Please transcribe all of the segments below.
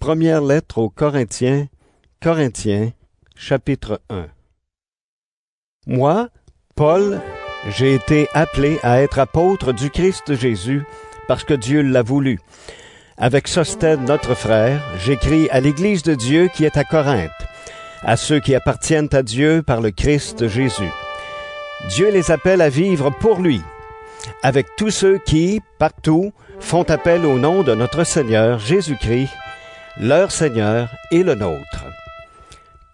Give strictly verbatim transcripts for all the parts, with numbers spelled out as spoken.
Première lettre aux Corinthiens, Corinthiens, chapitre un. Moi, Paul, j'ai été appelé à être apôtre du Christ Jésus parce que Dieu l'a voulu. Avec Sostène, notre frère, j'écris à l'Église de Dieu qui est à Corinthe, à ceux qui appartiennent à Dieu par le Christ Jésus. Dieu les appelle à vivre pour lui, avec tous ceux qui, partout, font appel au nom de notre Seigneur Jésus-Christ, leur Seigneur et le nôtre.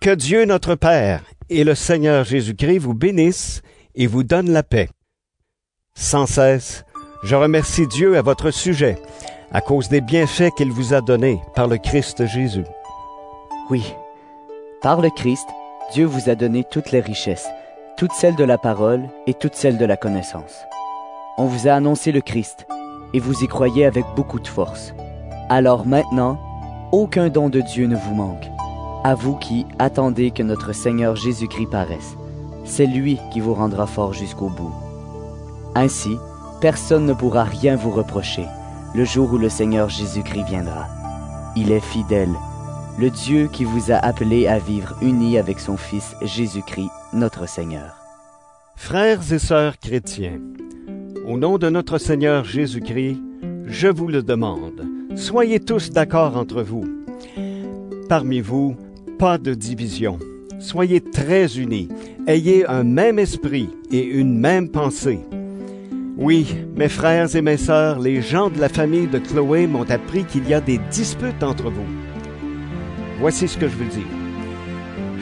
Que Dieu notre Père et le Seigneur Jésus-Christ vous bénissent et vous donne la paix. Sans cesse, je remercie Dieu à votre sujet, à cause des bienfaits qu'il vous a donnés par le Christ Jésus. Oui, par le Christ, Dieu vous a donné toutes les richesses, toutes celles de la parole et toutes celles de la connaissance. On vous a annoncé le Christ, et vous y croyez avec beaucoup de force. Alors maintenant, aucun don de Dieu ne vous manque, à vous qui attendez que notre Seigneur Jésus-Christ paraisse. C'est lui qui vous rendra fort jusqu'au bout. Ainsi, personne ne pourra rien vous reprocher le jour où le Seigneur Jésus-Christ viendra. Il est fidèle, le Dieu qui vous a appelé à vivre unis avec son Fils Jésus-Christ, notre Seigneur. Frères et sœurs chrétiens, au nom de notre Seigneur Jésus-Christ, je vous le demande, soyez tous d'accord entre vous. Parmi vous, pas de division. Soyez très unis, ayez un même esprit et une même pensée. Oui, mes frères et mes sœurs, les gens de la famille de Chloé m'ont appris qu'il y a des disputes entre vous. Voici ce que je veux dire.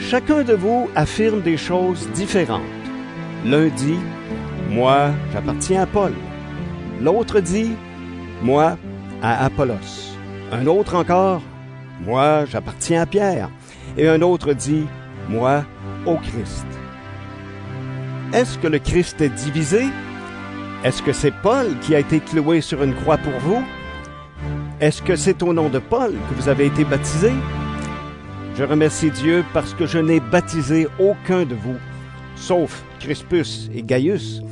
Chacun de vous affirme des choses différentes. L'un dit, moi, j'appartiens à Paul. L'autre dit, moi, à Apollos. Un autre encore, moi, j'appartiens à Pierre. Et un autre dit, moi, au Christ. Est-ce que le Christ est divisé? Est-ce que c'est Paul qui a été cloué sur une croix pour vous? Est-ce que c'est au nom de Paul que vous avez été baptisé? Je remercie Dieu parce que je n'ai baptisé aucun de vous, sauf Crispus et Gaius.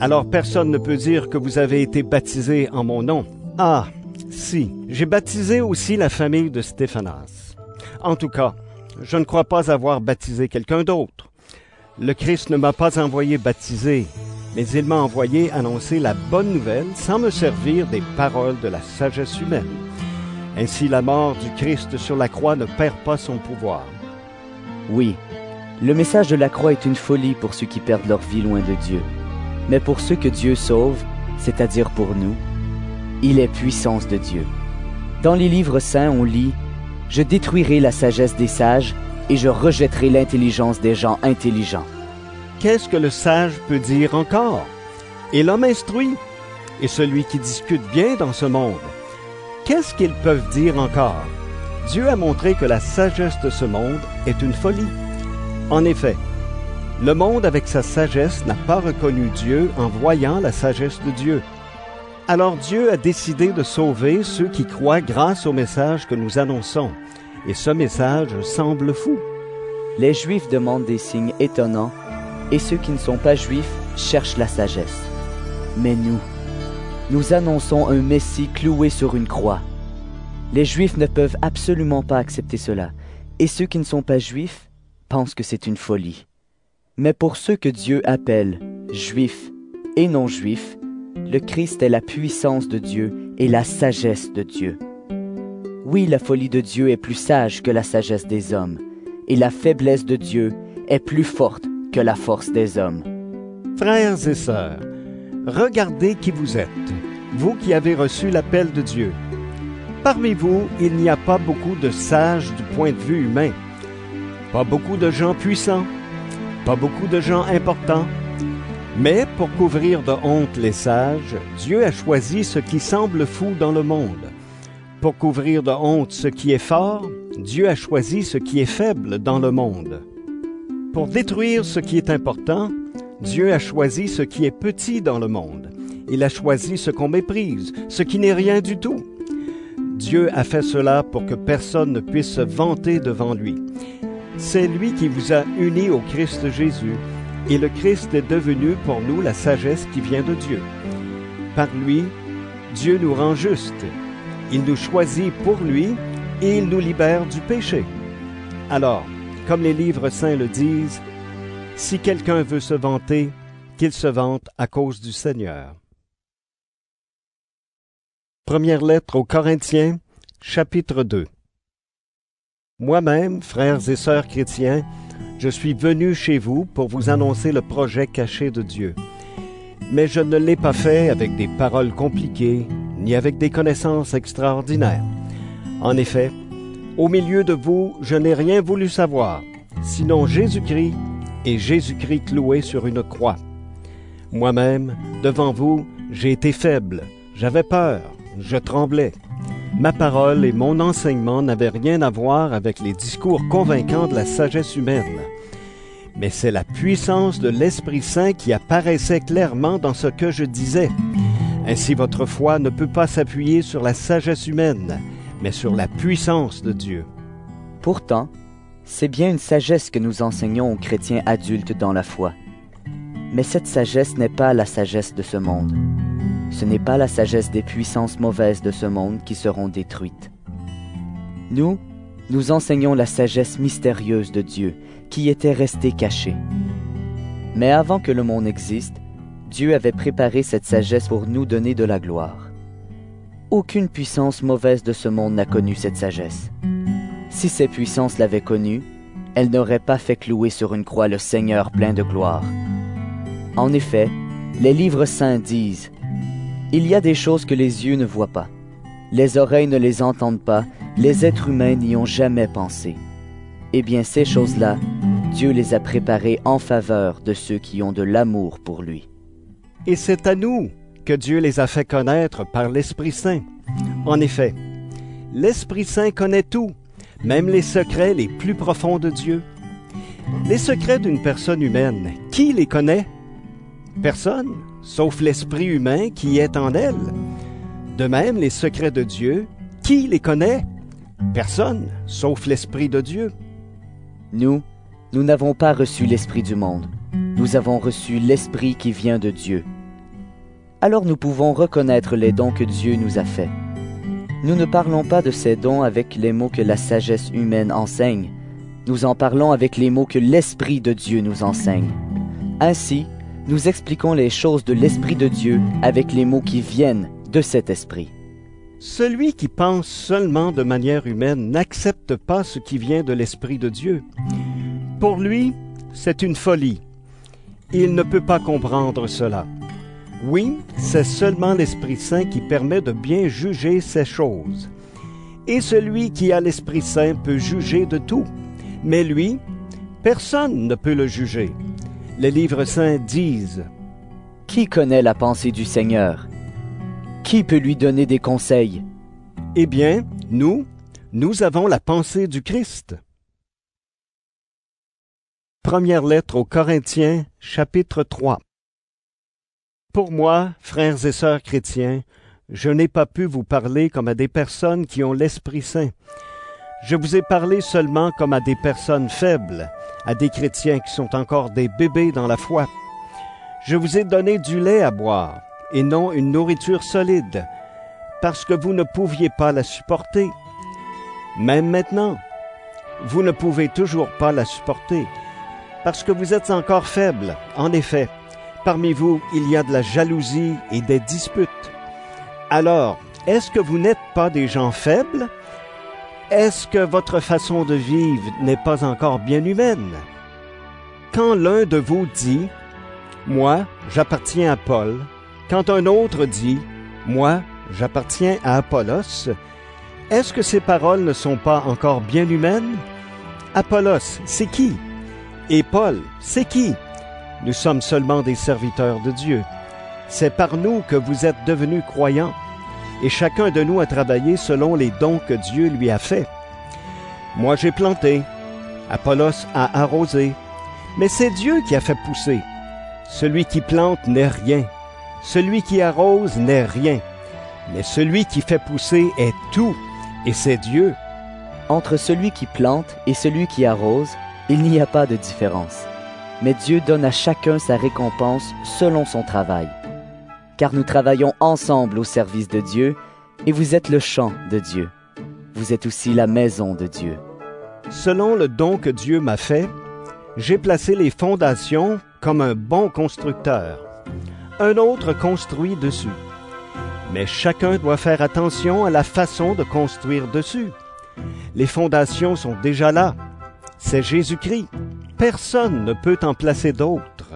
Alors personne ne peut dire que vous avez été baptisé en mon nom. Ah, si, j'ai baptisé aussi la famille de Stéphanas. En tout cas, je ne crois pas avoir baptisé quelqu'un d'autre. Le Christ ne m'a pas envoyé baptiser, mais il m'a envoyé annoncer la bonne nouvelle sans me servir des paroles de la sagesse humaine. Ainsi, la mort du Christ sur la croix ne perd pas son pouvoir. Oui, le message de la croix est une folie pour ceux qui perdent leur vie loin de Dieu. Mais pour ceux que Dieu sauve, c'est-à-dire pour nous, il est puissance de Dieu. Dans les livres saints, on lit « Je détruirai la sagesse des sages et je rejetterai l'intelligence des gens intelligents. » Qu'est-ce que le sage peut dire encore? Et l'homme instruit, et celui qui discute bien dans ce monde, qu'est-ce qu'ils peuvent dire encore? Dieu a montré que la sagesse de ce monde est une folie. En effet, le monde avec sa sagesse n'a pas reconnu Dieu en voyant la sagesse de Dieu. Alors Dieu a décidé de sauver ceux qui croient grâce au message que nous annonçons. Et ce message semble fou. Les Juifs demandent des signes étonnants, et ceux qui ne sont pas juifs cherchent la sagesse. Mais nous, nous annonçons un Messie cloué sur une croix. Les Juifs ne peuvent absolument pas accepter cela, et ceux qui ne sont pas juifs pensent que c'est une folie. Mais pour ceux que Dieu appelle juifs et non-juifs, le Christ est la puissance de Dieu et la sagesse de Dieu. Oui, la folie de Dieu est plus sage que la sagesse des hommes, et la faiblesse de Dieu est plus forte que la force des hommes. Frères et sœurs, regardez qui vous êtes, vous qui avez reçu l'appel de Dieu. Parmi vous, il n'y a pas beaucoup de sages du point de vue humain, pas beaucoup de gens puissants, pas beaucoup de gens importants. Mais pour couvrir de honte les sages, Dieu a choisi ce qui semble fou dans le monde. Pour couvrir de honte ce qui est fort, Dieu a choisi ce qui est faible dans le monde. Pour détruire ce qui est important, Dieu a choisi ce qui est petit dans le monde. Il a choisi ce qu'on méprise, ce qui n'est rien du tout. Dieu a fait cela pour que personne ne puisse se vanter devant lui. C'est lui qui vous a unis au Christ Jésus. Et le Christ est devenu pour nous la sagesse qui vient de Dieu. Par lui, Dieu nous rend justes. Il nous choisit pour lui il nous libère du péché. Alors, comme les livres saints le disent, si quelqu'un veut se vanter, qu'il se vante à cause du Seigneur. Première lettre aux Corinthiens, chapitre deux. Moi-même, frères et sœurs chrétiens, je suis venu chez vous pour vous annoncer le projet caché de Dieu. Mais je ne l'ai pas fait avec des paroles compliquées, ni avec des connaissances extraordinaires. En effet, au milieu de vous, je n'ai rien voulu savoir, sinon Jésus-Christ et Jésus-Christ cloué sur une croix. Moi-même, devant vous, j'ai été faible, j'avais peur, je tremblais. Ma parole et mon enseignement n'avaient rien à voir avec les discours convaincants de la sagesse humaine. Mais c'est la puissance de l'Esprit Saint qui apparaissait clairement dans ce que je disais. Ainsi, votre foi ne peut pas s'appuyer sur la sagesse humaine, mais sur la puissance de Dieu. Pourtant, c'est bien une sagesse que nous enseignons aux chrétiens adultes dans la foi. Mais cette sagesse n'est pas la sagesse de ce monde. Ce n'est pas la sagesse des puissances mauvaises de ce monde qui seront détruites. Nous, nous enseignons la sagesse mystérieuse de Dieu, qui était restée cachée. Mais avant que le monde existe, Dieu avait préparé cette sagesse pour nous donner de la gloire. Aucune puissance mauvaise de ce monde n'a connu cette sagesse. Si ces puissances l'avaient connue, elles n'auraient pas fait clouer sur une croix le Seigneur plein de gloire. En effet, les livres saints disent « Il y a des choses que les yeux ne voient pas, les oreilles ne les entendent pas, les êtres humains n'y ont jamais pensé. » Eh bien, ces choses-là, Dieu les a préparées en faveur de ceux qui ont de l'amour pour lui. Et c'est à nous que Dieu les a fait connaître par l'Esprit Saint. En effet, l'Esprit Saint connaît tout, même les secrets les plus profonds de Dieu. Les secrets d'une personne humaine, qui les connaît? Personne, sauf l'esprit humain qui est en elle. De même, les secrets de Dieu, qui les connaît? Personne, sauf l'Esprit de Dieu. Nous, nous n'avons pas reçu l'Esprit du monde. Nous avons reçu l'Esprit qui vient de Dieu. Alors nous pouvons reconnaître les dons que Dieu nous a faits. Nous ne parlons pas de ces dons avec les mots que la sagesse humaine enseigne. Nous en parlons avec les mots que l'Esprit de Dieu nous enseigne. Ainsi, nous expliquons les choses de l'Esprit de Dieu avec les mots qui viennent de cet Esprit. Celui qui pense seulement de manière humaine n'accepte pas ce qui vient de l'Esprit de Dieu. Pour lui, c'est une folie. Il ne peut pas comprendre cela. Oui, c'est seulement l'Esprit Saint qui permet de bien juger ces choses. Et celui qui a l'Esprit Saint peut juger de tout. Mais lui, personne ne peut le juger. Les livres saints disent « Qui connaît la pensée du Seigneur? Qui peut lui donner des conseils? » Eh bien, nous, nous avons la pensée du Christ. Première lettre aux Corinthiens, chapitre trois. Pour moi, frères et sœurs chrétiens, je n'ai pas pu vous parler comme à des personnes qui ont l'Esprit Saint. Je vous ai parlé seulement comme à des personnes faibles, à des chrétiens qui sont encore des bébés dans la foi. Je vous ai donné du lait à boire, et non une nourriture solide, parce que vous ne pouviez pas la supporter. Même maintenant, vous ne pouvez toujours pas la supporter, parce que vous êtes encore faibles. En effet, parmi vous, il y a de la jalousie et des disputes. Alors, est-ce que vous n'êtes pas des gens faibles? Est-ce que votre façon de vivre n'est pas encore bien humaine? Quand l'un de vous dit « Moi, j'appartiens à Paul », quand un autre dit « Moi, j'appartiens à Apollos », est-ce que ces paroles ne sont pas encore bien humaines? Apollos, c'est qui? Et Paul, c'est qui? Nous sommes seulement des serviteurs de Dieu. C'est par nous que vous êtes devenus croyants. Et chacun de nous a travaillé selon les dons que Dieu lui a faits. Moi j'ai planté, Apollos a arrosé, mais c'est Dieu qui a fait pousser. Celui qui plante n'est rien, celui qui arrose n'est rien, mais celui qui fait pousser est tout, et c'est Dieu. Entre celui qui plante et celui qui arrose, il n'y a pas de différence. Mais Dieu donne à chacun sa récompense selon son travail. Car nous travaillons ensemble au service de Dieu, et vous êtes le champ de Dieu. vous êtes aussi la maison de Dieu. Selon le don que Dieu m'a fait, j'ai placé les fondations comme un bon constructeur. Un autre construit dessus. Mais chacun doit faire attention à la façon de construire dessus. Les fondations sont déjà là. C'est Jésus-Christ. Personne ne peut en placer d'autres.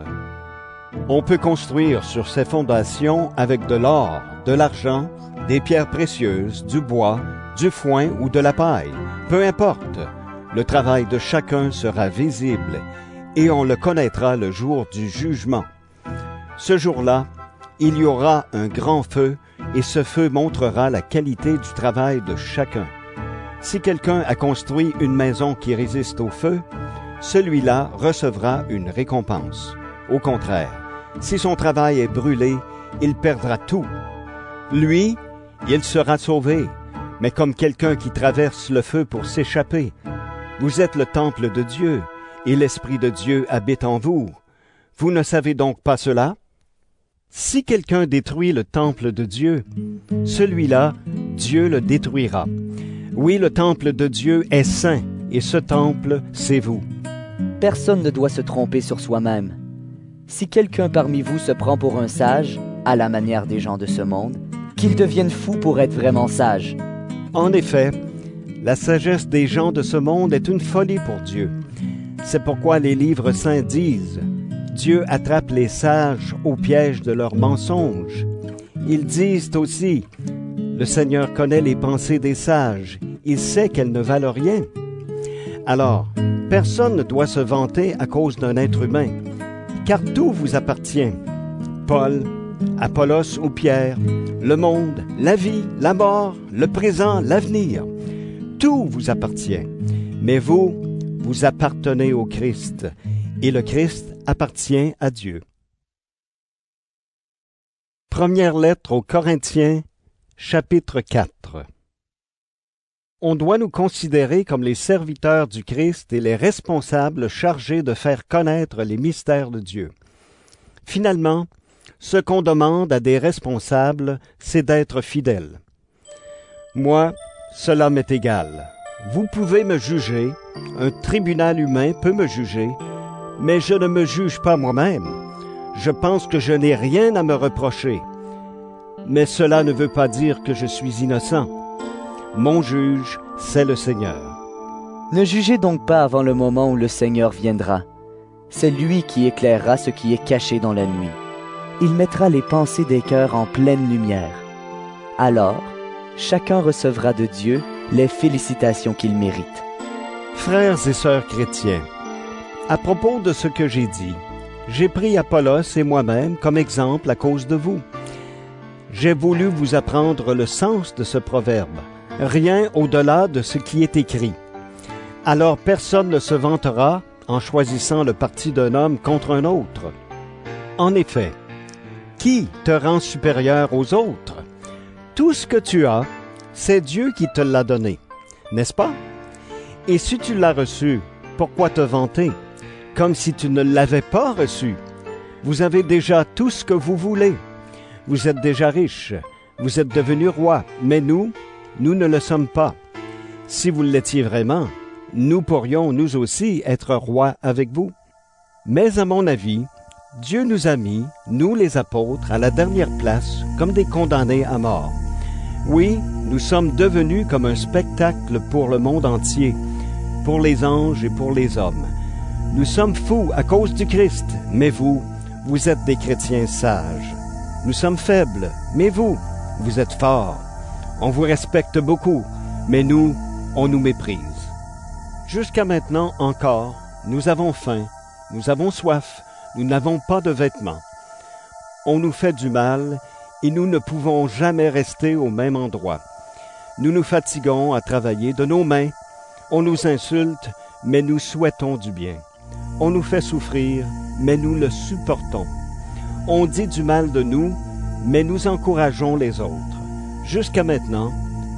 On peut construire sur ces fondations avec de l'or, de l'argent, des pierres précieuses, du bois, du foin ou de la paille. Peu importe, le travail de chacun sera visible et on le connaîtra le jour du jugement. Ce jour-là, il y aura un grand feu et ce feu montrera la qualité du travail de chacun. Si quelqu'un a construit une maison qui résiste au feu, celui-là recevra une récompense. Au contraire, si son travail est brûlé, il perdra tout. Lui, il sera sauvé, mais comme quelqu'un qui traverse le feu pour s'échapper. Vous êtes le temple de Dieu, et l'Esprit de Dieu habite en vous. Vous ne savez donc pas cela? Si quelqu'un détruit le temple de Dieu, celui-là, Dieu le détruira. Oui, le temple de Dieu est saint, et ce temple, c'est vous. Personne ne doit se tromper sur soi-même. Si quelqu'un parmi vous se prend pour un sage, à la manière des gens de ce monde, qu'il devienne fou pour être vraiment sage. En effet, la sagesse des gens de ce monde est une folie pour Dieu. C'est pourquoi les livres saints disent « Dieu attrape les sages au piège de leurs mensonges ». Ils disent aussi « Le Seigneur connaît les pensées des sages, il sait qu'elles ne valent rien ». Alors, personne ne doit se vanter à cause d'un être humain. Car tout vous appartient. Paul, Apollos ou Pierre, le monde, la vie, la mort, le présent, l'avenir. Tout vous appartient. Mais vous, vous appartenez au Christ. Et le Christ appartient à Dieu. Première lettre aux Corinthiens, chapitre quatre. On doit nous considérer comme les serviteurs du Christ et les responsables chargés de faire connaître les mystères de Dieu. Finalement, ce qu'on demande à des responsables, c'est d'être fidèles. Moi, cela m'est égal. Vous pouvez me juger, un tribunal humain peut me juger, mais je ne me juge pas moi-même. Je pense que je n'ai rien à me reprocher. Mais cela ne veut pas dire que je suis innocent. Mon juge, c'est le Seigneur. Ne jugez donc pas avant le moment où le Seigneur viendra. C'est lui qui éclairera ce qui est caché dans la nuit. Il mettra les pensées des cœurs en pleine lumière. Alors, chacun recevra de Dieu les félicitations qu'il mérite. Frères et sœurs chrétiens, à propos de ce que j'ai dit, j'ai pris Apollos et moi-même comme exemple à cause de vous. J'ai voulu vous apprendre le sens de ce proverbe. Rien au-delà de ce qui est écrit. Alors personne ne se vantera en choisissant le parti d'un homme contre un autre. En effet, qui te rend supérieur aux autres? Tout ce que tu as, c'est Dieu qui te l'a donné, n'est-ce pas? Et si tu l'as reçu, pourquoi te vanter? Comme si tu ne l'avais pas reçu. Vous avez déjà tout ce que vous voulez. Vous êtes déjà riche. Vous êtes devenu roi. Mais nous... Nous ne le sommes pas. Si vous l'étiez vraiment, nous pourrions nous aussi être rois avec vous. Mais à mon avis, Dieu nous a mis, nous les apôtres, à la dernière place comme des condamnés à mort. Oui, nous sommes devenus comme un spectacle pour le monde entier, pour les anges et pour les hommes. Nous sommes fous à cause du Christ, mais vous, vous êtes des chrétiens sages. Nous sommes faibles, mais vous, vous êtes forts. On vous respecte beaucoup, mais nous, on nous méprise. Jusqu'à maintenant encore, nous avons faim, nous avons soif, nous n'avons pas de vêtements. On nous fait du mal et nous ne pouvons jamais rester au même endroit. Nous nous fatiguons à travailler de nos mains. On nous insulte, mais nous souhaitons du bien. On nous fait souffrir, mais nous le supportons. On dit du mal de nous, mais nous encourageons les autres. Jusqu'à maintenant,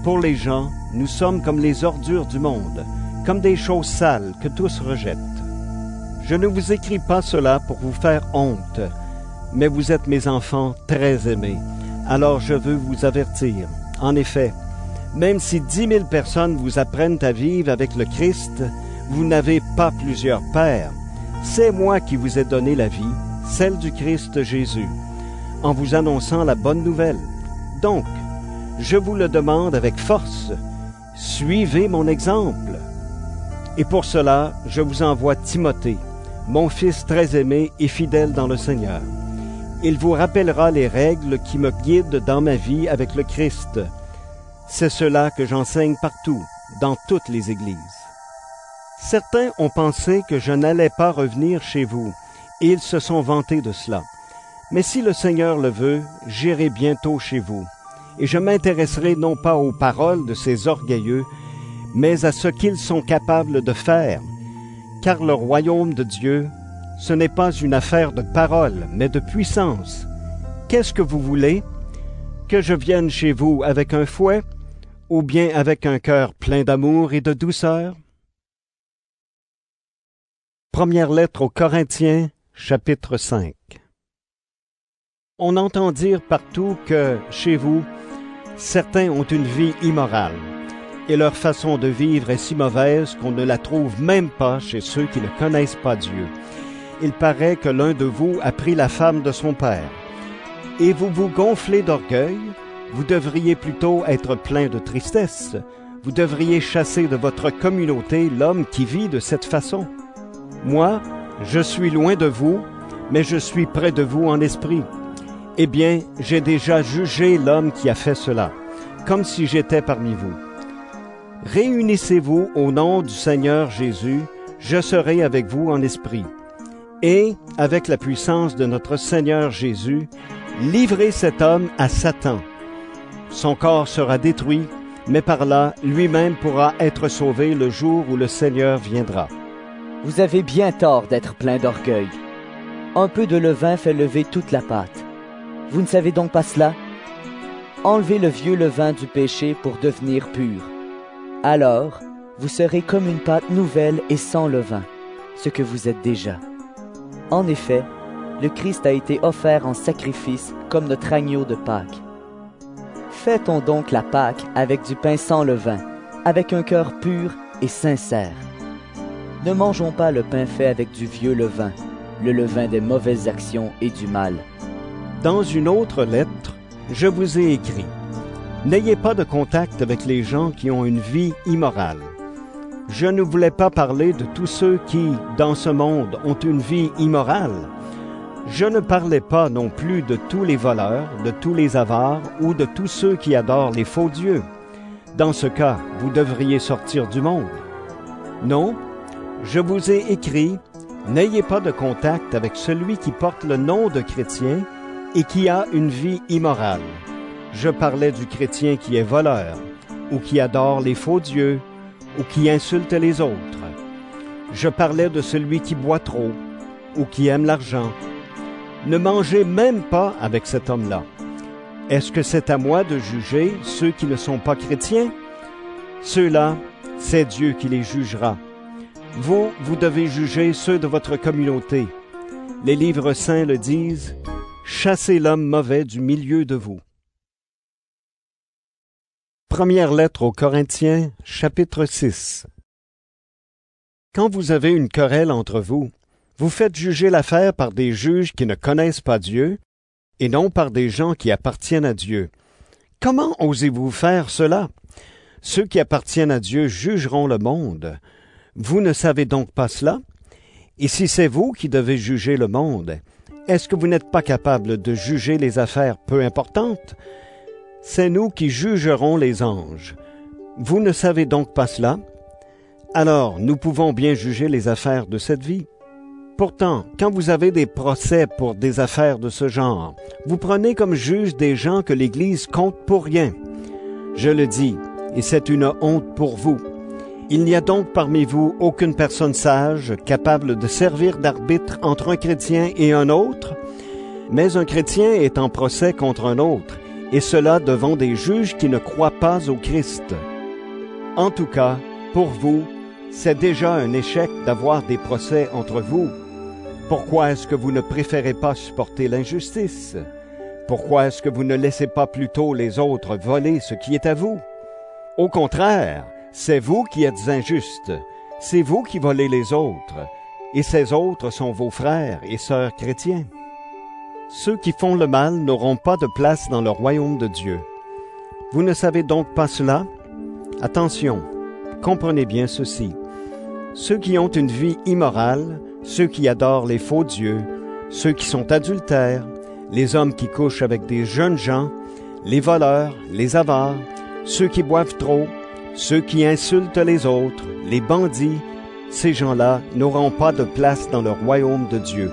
pour les gens, nous sommes comme les ordures du monde, comme des choses sales que tous rejettent. Je ne vous écris pas cela pour vous faire honte, mais vous êtes mes enfants très aimés, alors je veux vous avertir. En effet, Même si dix mille personnes vous apprennent à vivre avec le Christ, vous n'avez pas plusieurs pères. C'est moi qui vous ai donné la vie, celle du Christ Jésus, en vous annonçant la bonne nouvelle. Donc, je vous le demande avec force, suivez mon exemple. Et pour cela, je vous envoie Timothée, mon fils très aimé et fidèle dans le Seigneur. Il vous rappellera les règles qui me guident dans ma vie avec le Christ. C'est cela que j'enseigne partout, dans toutes les églises. Certains ont pensé que je n'allais pas revenir chez vous, et ils se sont vantés de cela. Mais si le Seigneur le veut, j'irai bientôt chez vous, et je m'intéresserai non pas aux paroles de ces orgueilleux, mais à ce qu'ils sont capables de faire. Car le royaume de Dieu, ce n'est pas une affaire de parole, mais de puissance. Qu'est-ce que vous voulez? Que je vienne chez vous avec un fouet, ou bien avec un cœur plein d'amour et de douceur? Première lettre aux Corinthiens, chapitre cinq. On entend dire partout que, chez vous, certains ont une vie immorale, et leur façon de vivre est si mauvaise qu'on ne la trouve même pas chez ceux qui ne connaissent pas Dieu. Il paraît que l'un de vous a pris la femme de son père. Et vous vous gonflez d'orgueil, vous devriez plutôt être plein de tristesse. Vous devriez chasser de votre communauté l'homme qui vit de cette façon. Moi, je suis loin de vous, mais je suis près de vous en esprit. Eh bien, j'ai déjà jugé l'homme qui a fait cela, comme si j'étais parmi vous. Réunissez-vous au nom du Seigneur Jésus, je serai avec vous en esprit. Et, avec la puissance de notre Seigneur Jésus, livrez cet homme à Satan. Son corps sera détruit, mais par là, lui-même pourra être sauvé le jour où le Seigneur viendra. Vous avez bien tort d'être plein d'orgueil. Un peu de levain fait lever toute la pâte. Vous ne savez donc pas cela? Enlevez le vieux levain du péché pour devenir pur. Alors, vous serez comme une pâte nouvelle et sans levain, ce que vous êtes déjà. En effet, le Christ a été offert en sacrifice comme notre agneau de Pâques. Fêtons donc la Pâque avec du pain sans levain, avec un cœur pur et sincère. Ne mangeons pas le pain fait avec du vieux levain, le levain des mauvaises actions et du mal. Dans une autre lettre, je vous ai écrit « N'ayez pas de contact avec les gens qui ont une vie immorale. » Je ne voulais pas parler de tous ceux qui, dans ce monde, ont une vie immorale. Je ne parlais pas non plus de tous les voleurs, de tous les avares ou de tous ceux qui adorent les faux dieux. Dans ce cas, vous devriez sortir du monde. Non, je vous ai écrit, n'ayez pas de contact avec celui qui porte le nom de chrétien et qui a une vie immorale. Je parlais du chrétien qui est voleur ou qui adore les faux dieux, ou qui insulte les autres. Je parlais de celui qui boit trop, ou qui aime l'argent. Ne mangez même pas avec cet homme-là. Est-ce que c'est à moi de juger ceux qui ne sont pas chrétiens? Ceux-là, c'est Dieu qui les jugera. Vous, vous devez juger ceux de votre communauté. Les livres saints le disent, « Chassez l'homme mauvais du milieu de vous ». Première lettre aux Corinthiens, chapitre six. Quand vous avez une querelle entre vous, vous faites juger l'affaire par des juges qui ne connaissent pas Dieu, et non par des gens qui appartiennent à Dieu. Comment osez-vous faire cela? Ceux qui appartiennent à Dieu jugeront le monde. Vous ne savez donc pas cela? Et si c'est vous qui devez juger le monde, est-ce que vous n'êtes pas capable de juger les affaires peu importantes? C'est nous qui jugerons les anges. Vous ne savez donc pas cela? Alors, nous pouvons bien juger les affaires de cette vie. Pourtant, quand vous avez des procès pour des affaires de ce genre, vous prenez comme juge des gens que l'Église compte pour rien. Je le dis, et c'est une honte pour vous. Il n'y a donc parmi vous aucune personne sage capable de servir d'arbitre entre un chrétien et un autre, mais un chrétien est en procès contre un autre. Et cela devant des juges qui ne croient pas au Christ. En tout cas, pour vous, c'est déjà un échec d'avoir des procès entre vous. Pourquoi est-ce que vous ne préférez pas supporter l'injustice? Pourquoi est-ce que vous ne laissez pas plutôt les autres voler ce qui est à vous? Au contraire, c'est vous qui êtes injustes, c'est vous qui volez les autres, et ces autres sont vos frères et sœurs chrétiens. Ceux qui font le mal n'auront pas de place dans le royaume de Dieu. Vous ne savez donc pas cela? Attention, comprenez bien ceci. Ceux qui ont une vie immorale, ceux qui adorent les faux dieux, ceux qui sont adultères, les hommes qui couchent avec des jeunes gens, les voleurs, les avares, ceux qui boivent trop, ceux qui insultent les autres, les bandits, ces gens-là n'auront pas de place dans le royaume de Dieu.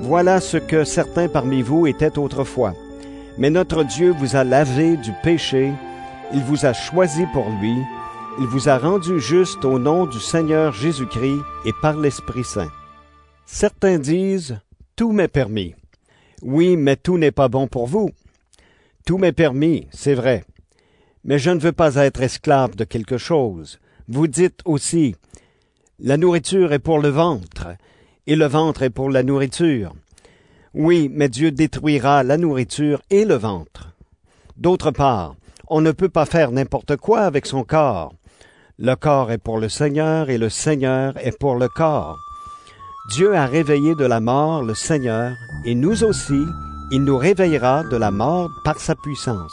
Voilà ce que certains parmi vous étaient autrefois. Mais notre Dieu vous a lavé du péché, il vous a choisi pour lui, il vous a rendu juste au nom du Seigneur Jésus-Christ et par l'Esprit Saint. Certains disent « Tout m'est permis ». Oui, mais tout n'est pas bon pour vous. Tout m'est permis, c'est vrai. Mais je ne veux pas être esclave de quelque chose. Vous dites aussi, la nourriture est pour le ventre, et le ventre est pour la nourriture. Oui, mais Dieu détruira la nourriture et le ventre. D'autre part, on ne peut pas faire n'importe quoi avec son corps. Le corps est pour le Seigneur, et le Seigneur est pour le corps. Dieu a réveillé de la mort le Seigneur, et nous aussi, il nous réveillera de la mort par sa puissance.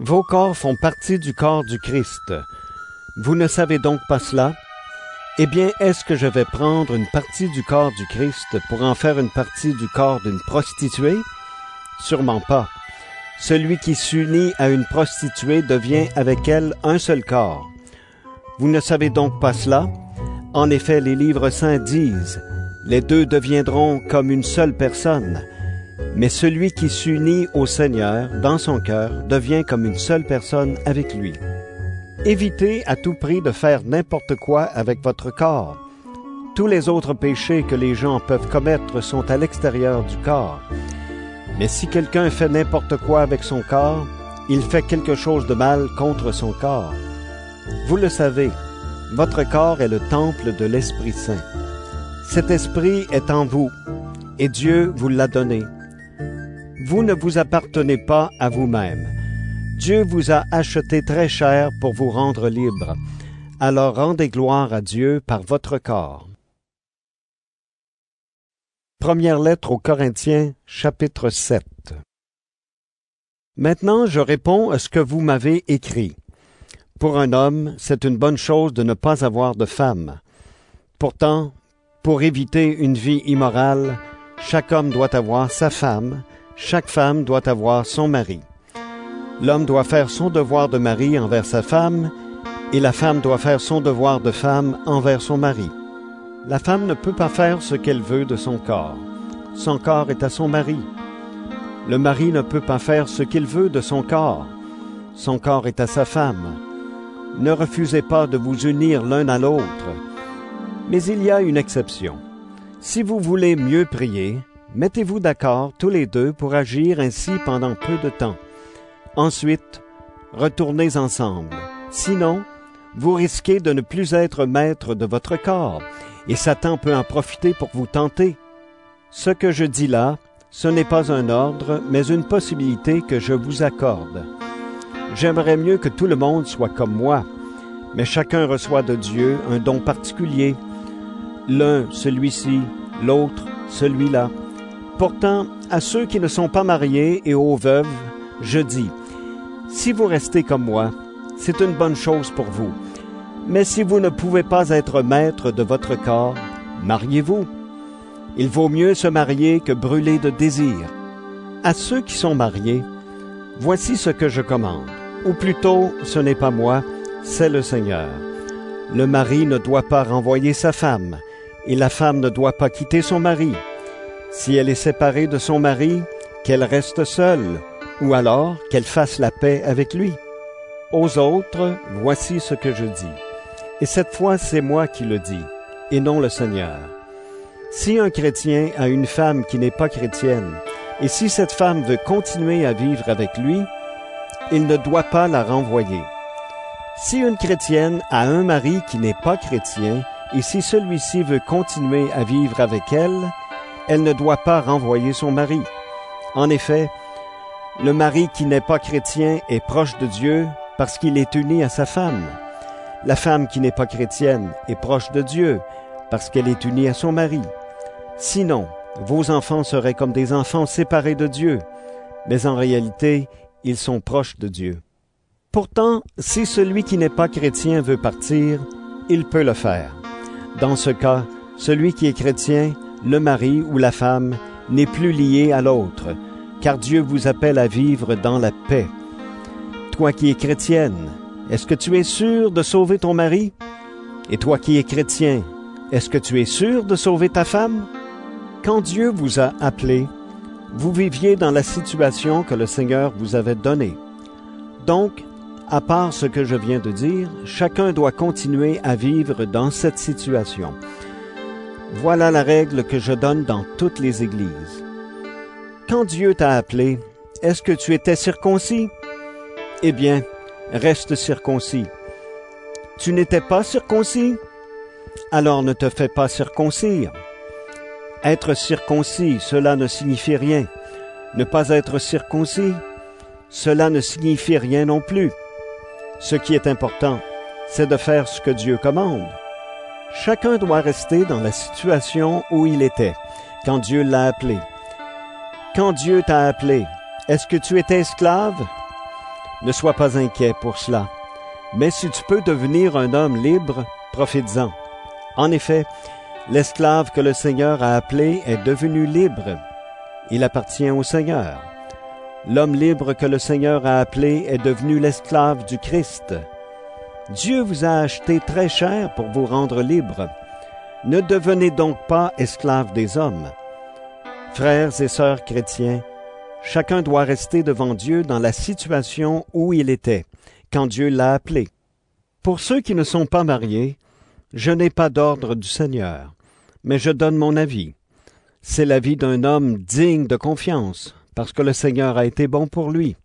Vos corps font partie du corps du Christ. Vous ne savez donc pas cela? Eh bien, est-ce que je vais prendre une partie du corps du Christ pour en faire une partie du corps d'une prostituée? Sûrement pas. Celui qui s'unit à une prostituée devient avec elle un seul corps. Vous ne savez donc pas cela? En effet, les livres saints disent, « Les deux deviendront comme une seule personne. » Mais celui qui s'unit au Seigneur dans son cœur devient comme une seule personne avec lui. Évitez à tout prix de faire n'importe quoi avec votre corps. Tous les autres péchés que les gens peuvent commettre sont à l'extérieur du corps. Mais si quelqu'un fait n'importe quoi avec son corps, il fait quelque chose de mal contre son corps. Vous le savez, votre corps est le temple de l'Esprit Saint. Cet Esprit est en vous, et Dieu vous l'a donné. Vous ne vous appartenez pas à vous-même. Dieu vous a acheté très cher pour vous rendre libre. Alors rendez gloire à Dieu par votre corps. Première lettre aux Corinthiens, chapitre sept. Maintenant, je réponds à ce que vous m'avez écrit. Pour un homme, c'est une bonne chose de ne pas avoir de femme. Pourtant, pour éviter une vie immorale, chaque homme doit avoir sa femme, chaque femme doit avoir son mari. L'homme doit faire son devoir de mari envers sa femme, et la femme doit faire son devoir de femme envers son mari. La femme ne peut pas faire ce qu'elle veut de son corps. Son corps est à son mari. Le mari ne peut pas faire ce qu'il veut de son corps. Son corps est à sa femme. Ne refusez pas de vous unir l'un à l'autre. Mais il y a une exception. Si vous voulez mieux prier, mettez-vous d'accord tous les deux pour agir ainsi pendant peu de temps. Ensuite, retournez ensemble. Sinon, vous risquez de ne plus être maître de votre corps, et Satan peut en profiter pour vous tenter. Ce que je dis là, ce n'est pas un ordre, mais une possibilité que je vous accorde. J'aimerais mieux que tout le monde soit comme moi, mais chacun reçoit de Dieu un don particulier, l'un celui-ci, l'autre celui-là. Pourtant, à ceux qui ne sont pas mariés et aux veuves, je dis, « Si vous restez comme moi, c'est une bonne chose pour vous. Mais si vous ne pouvez pas être maître de votre corps, mariez-vous. Il vaut mieux se marier que brûler de désir. À ceux qui sont mariés, voici ce que je commande. Ou plutôt, ce n'est pas moi, c'est le Seigneur. Le mari ne doit pas renvoyer sa femme, et la femme ne doit pas quitter son mari. Si elle est séparée de son mari, qu'elle reste seule, ou alors qu'elle fasse la paix avec lui. Aux autres, voici ce que je dis. Et cette fois, c'est moi qui le dis, et non le Seigneur. Si un chrétien a une femme qui n'est pas chrétienne, et si cette femme veut continuer à vivre avec lui, il ne doit pas la renvoyer. Si une chrétienne a un mari qui n'est pas chrétien, et si celui-ci veut continuer à vivre avec elle, elle ne doit pas renvoyer son mari. En effet, le mari qui n'est pas chrétien est proche de Dieu parce qu'il est uni à sa femme. La femme qui n'est pas chrétienne est proche de Dieu, parce qu'elle est unie à son mari. Sinon, vos enfants seraient comme des enfants séparés de Dieu, mais en réalité, ils sont proches de Dieu. Pourtant, si celui qui n'est pas chrétien veut partir, il peut le faire. Dans ce cas, celui qui est chrétien, le mari ou la femme, n'est plus lié à l'autre, car Dieu vous appelle à vivre dans la paix. Toi qui es chrétienne, est-ce que tu es sûr de sauver ton mari? Et toi qui es chrétien, est-ce que tu es sûr de sauver ta femme? Quand Dieu vous a appelé, vous viviez dans la situation que le Seigneur vous avait donnée. Donc, à part ce que je viens de dire, chacun doit continuer à vivre dans cette situation. Voilà la règle que je donne dans toutes les églises. Quand Dieu t'a appelé, est-ce que tu étais circoncis? Eh bien, reste circoncis. Tu n'étais pas circoncis? Alors ne te fais pas circoncire. Être circoncis, cela ne signifie rien. Ne pas être circoncis, cela ne signifie rien non plus. Ce qui est important, c'est de faire ce que Dieu commande. Chacun doit rester dans la situation où il était, quand Dieu l'a appelé. Quand Dieu t'a appelé, est-ce que tu étais esclave? Ne sois pas inquiet pour cela. Mais si tu peux devenir un homme libre, profites-en. En effet, l'esclave que le Seigneur a appelé est devenu libre. Il appartient au Seigneur. L'homme libre que le Seigneur a appelé est devenu l'esclave du Christ. Dieu vous a acheté très cher pour vous rendre libre. Ne devenez donc pas esclaves des hommes. Frères et sœurs chrétiens, chacun doit rester devant Dieu dans la situation où il était, quand Dieu l'a appelé. Pour ceux qui ne sont pas mariés, je n'ai pas d'ordre du Seigneur, mais je donne mon avis. C'est l'avis d'un homme digne de confiance, parce que le Seigneur a été bon pour lui.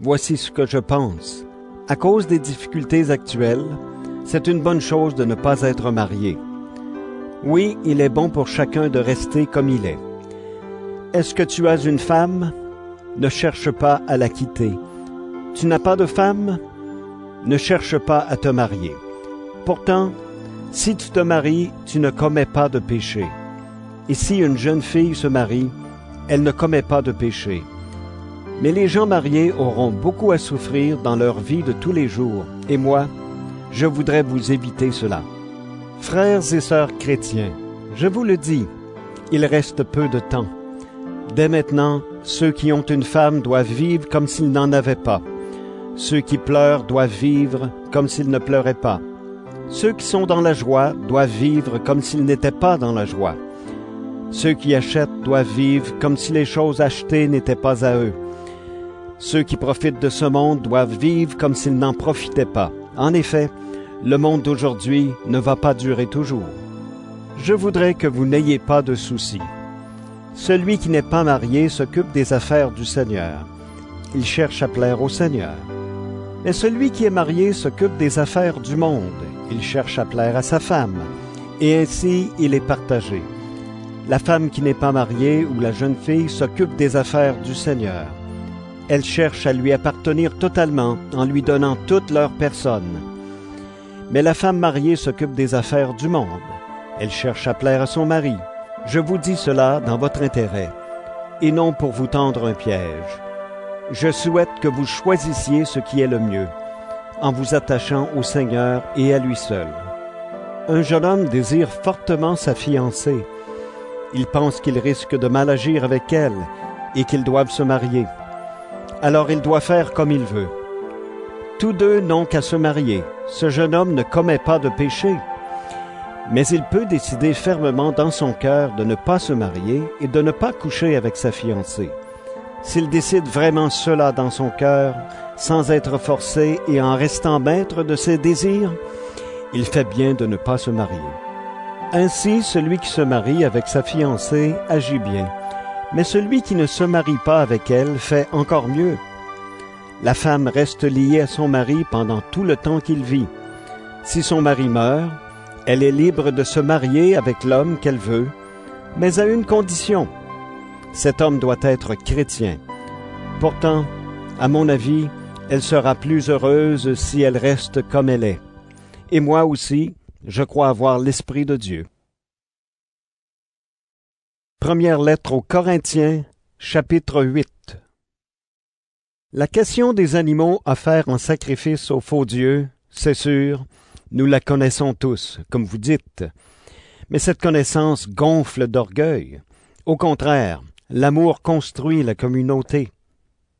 Voici ce que je pense. À cause des difficultés actuelles, c'est une bonne chose de ne pas être marié. Oui, il est bon pour chacun de rester comme il est. Est-ce que tu as une femme? Ne cherche pas à la quitter. Tu n'as pas de femme? Ne cherche pas à te marier. Pourtant, si tu te maries, tu ne commets pas de péché. Et si une jeune fille se marie, elle ne commet pas de péché. Mais les gens mariés auront beaucoup à souffrir dans leur vie de tous les jours, et moi, je voudrais vous éviter cela. Frères et sœurs chrétiens, je vous le dis, il reste peu de temps. Dès maintenant, ceux qui ont une femme doivent vivre comme s'ils n'en avaient pas. Ceux qui pleurent doivent vivre comme s'ils ne pleuraient pas. Ceux qui sont dans la joie doivent vivre comme s'ils n'étaient pas dans la joie. Ceux qui achètent doivent vivre comme si les choses achetées n'étaient pas à eux. Ceux qui profitent de ce monde doivent vivre comme s'ils n'en profitaient pas. En effet, le monde d'aujourd'hui ne va pas durer toujours. Je voudrais que vous n'ayez pas de soucis. Celui qui n'est pas marié s'occupe des affaires du Seigneur. Il cherche à plaire au Seigneur. Mais celui qui est marié s'occupe des affaires du monde. Il cherche à plaire à sa femme. Et ainsi, il est partagé. La femme qui n'est pas mariée ou la jeune fille s'occupe des affaires du Seigneur. Elle cherche à lui appartenir totalement en lui donnant toute leur personne. Mais la femme mariée s'occupe des affaires du monde. Elle cherche à plaire à son mari. Je vous dis cela dans votre intérêt, et non pour vous tendre un piège. Je souhaite que vous choisissiez ce qui est le mieux, en vous attachant au Seigneur et à lui seul. Un jeune homme désire fortement sa fiancée. Il pense qu'il risque de mal agir avec elle et qu'ils doivent se marier. Alors il doit faire comme il veut. Tous deux n'ont qu'à se marier. Ce jeune homme ne commet pas de péché, mais il peut décider fermement dans son cœur de ne pas se marier et de ne pas coucher avec sa fiancée. S'il décide vraiment cela dans son cœur, sans être forcé et en restant maître de ses désirs, il fait bien de ne pas se marier. Ainsi, celui qui se marie avec sa fiancée agit bien, mais celui qui ne se marie pas avec elle fait encore mieux. La femme reste liée à son mari pendant tout le temps qu'il vit. Si son mari meurt, elle est libre de se marier avec l'homme qu'elle veut, mais à une condition. Cet homme doit être chrétien. Pourtant, à mon avis, Elle sera plus heureuse si elle reste comme elle est. Et moi aussi, je crois avoir l'Esprit de Dieu. Première lettre aux Corinthiens, chapitre huit. La question des animaux offerts en sacrifice aux faux dieux, c'est sûr, nous la connaissons tous, comme vous dites. Mais cette connaissance gonfle d'orgueil. Au contraire, l'amour construit la communauté.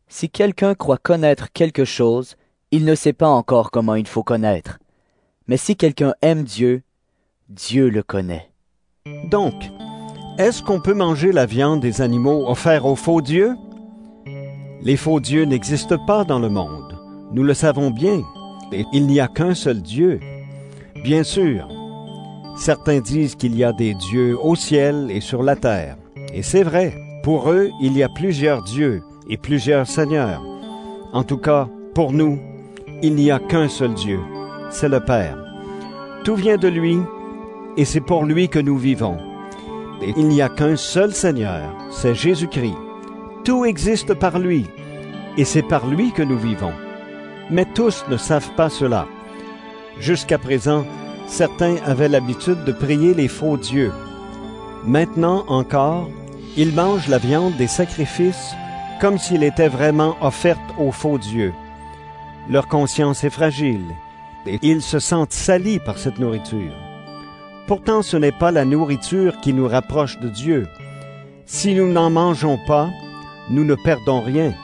Si quelqu'un croit connaître quelque chose, il ne sait pas encore comment il faut connaître. Mais si quelqu'un aime Dieu, Dieu le connaît. Donc, est-ce qu'on peut manger la viande des animaux offerts aux faux dieux? Les faux dieux n'existent pas dans le monde. Nous le savons bien. Il n'y a qu'un seul Dieu. Bien sûr, certains disent qu'il y a des dieux au ciel et sur la terre. Et c'est vrai, pour eux, il y a plusieurs dieux et plusieurs seigneurs. En tout cas, pour nous, il n'y a qu'un seul Dieu. C'est le Père. Tout vient de lui, et c'est pour lui que nous vivons. Il n'y a qu'un seul Seigneur, c'est Jésus-Christ. Tout existe par lui, et c'est par lui que nous vivons. Mais tous ne savent pas cela. Jusqu'à présent, certains avaient l'habitude de prier les faux dieux. Maintenant encore, ils mangent la viande des sacrifices comme s'il était vraiment offerte aux faux dieux. Leur conscience est fragile. Ils se sentent salis par cette nourriture. Pourtant, ce n'est pas la nourriture qui nous rapproche de Dieu. Si nous n'en mangeons pas, nous ne perdons rien.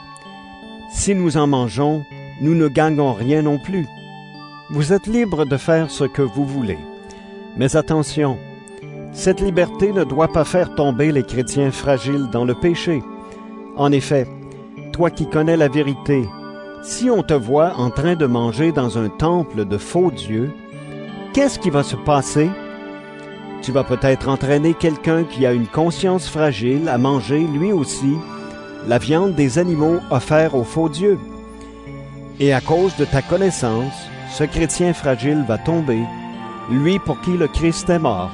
Si nous en mangeons, nous ne gagnons rien non plus. Vous êtes libre de faire ce que vous voulez. Mais attention, cette liberté ne doit pas faire tomber les chrétiens fragiles dans le péché. En effet, toi qui connais la vérité, si on te voit en train de manger dans un temple de faux dieux, qu'est-ce qui va se passer? Tu vas peut-être entraîner quelqu'un qui a une conscience fragile à manger, lui aussi, la viande des animaux offerts aux faux dieux. Et à cause de ta connaissance, ce chrétien fragile va tomber, lui pour qui le Christ est mort.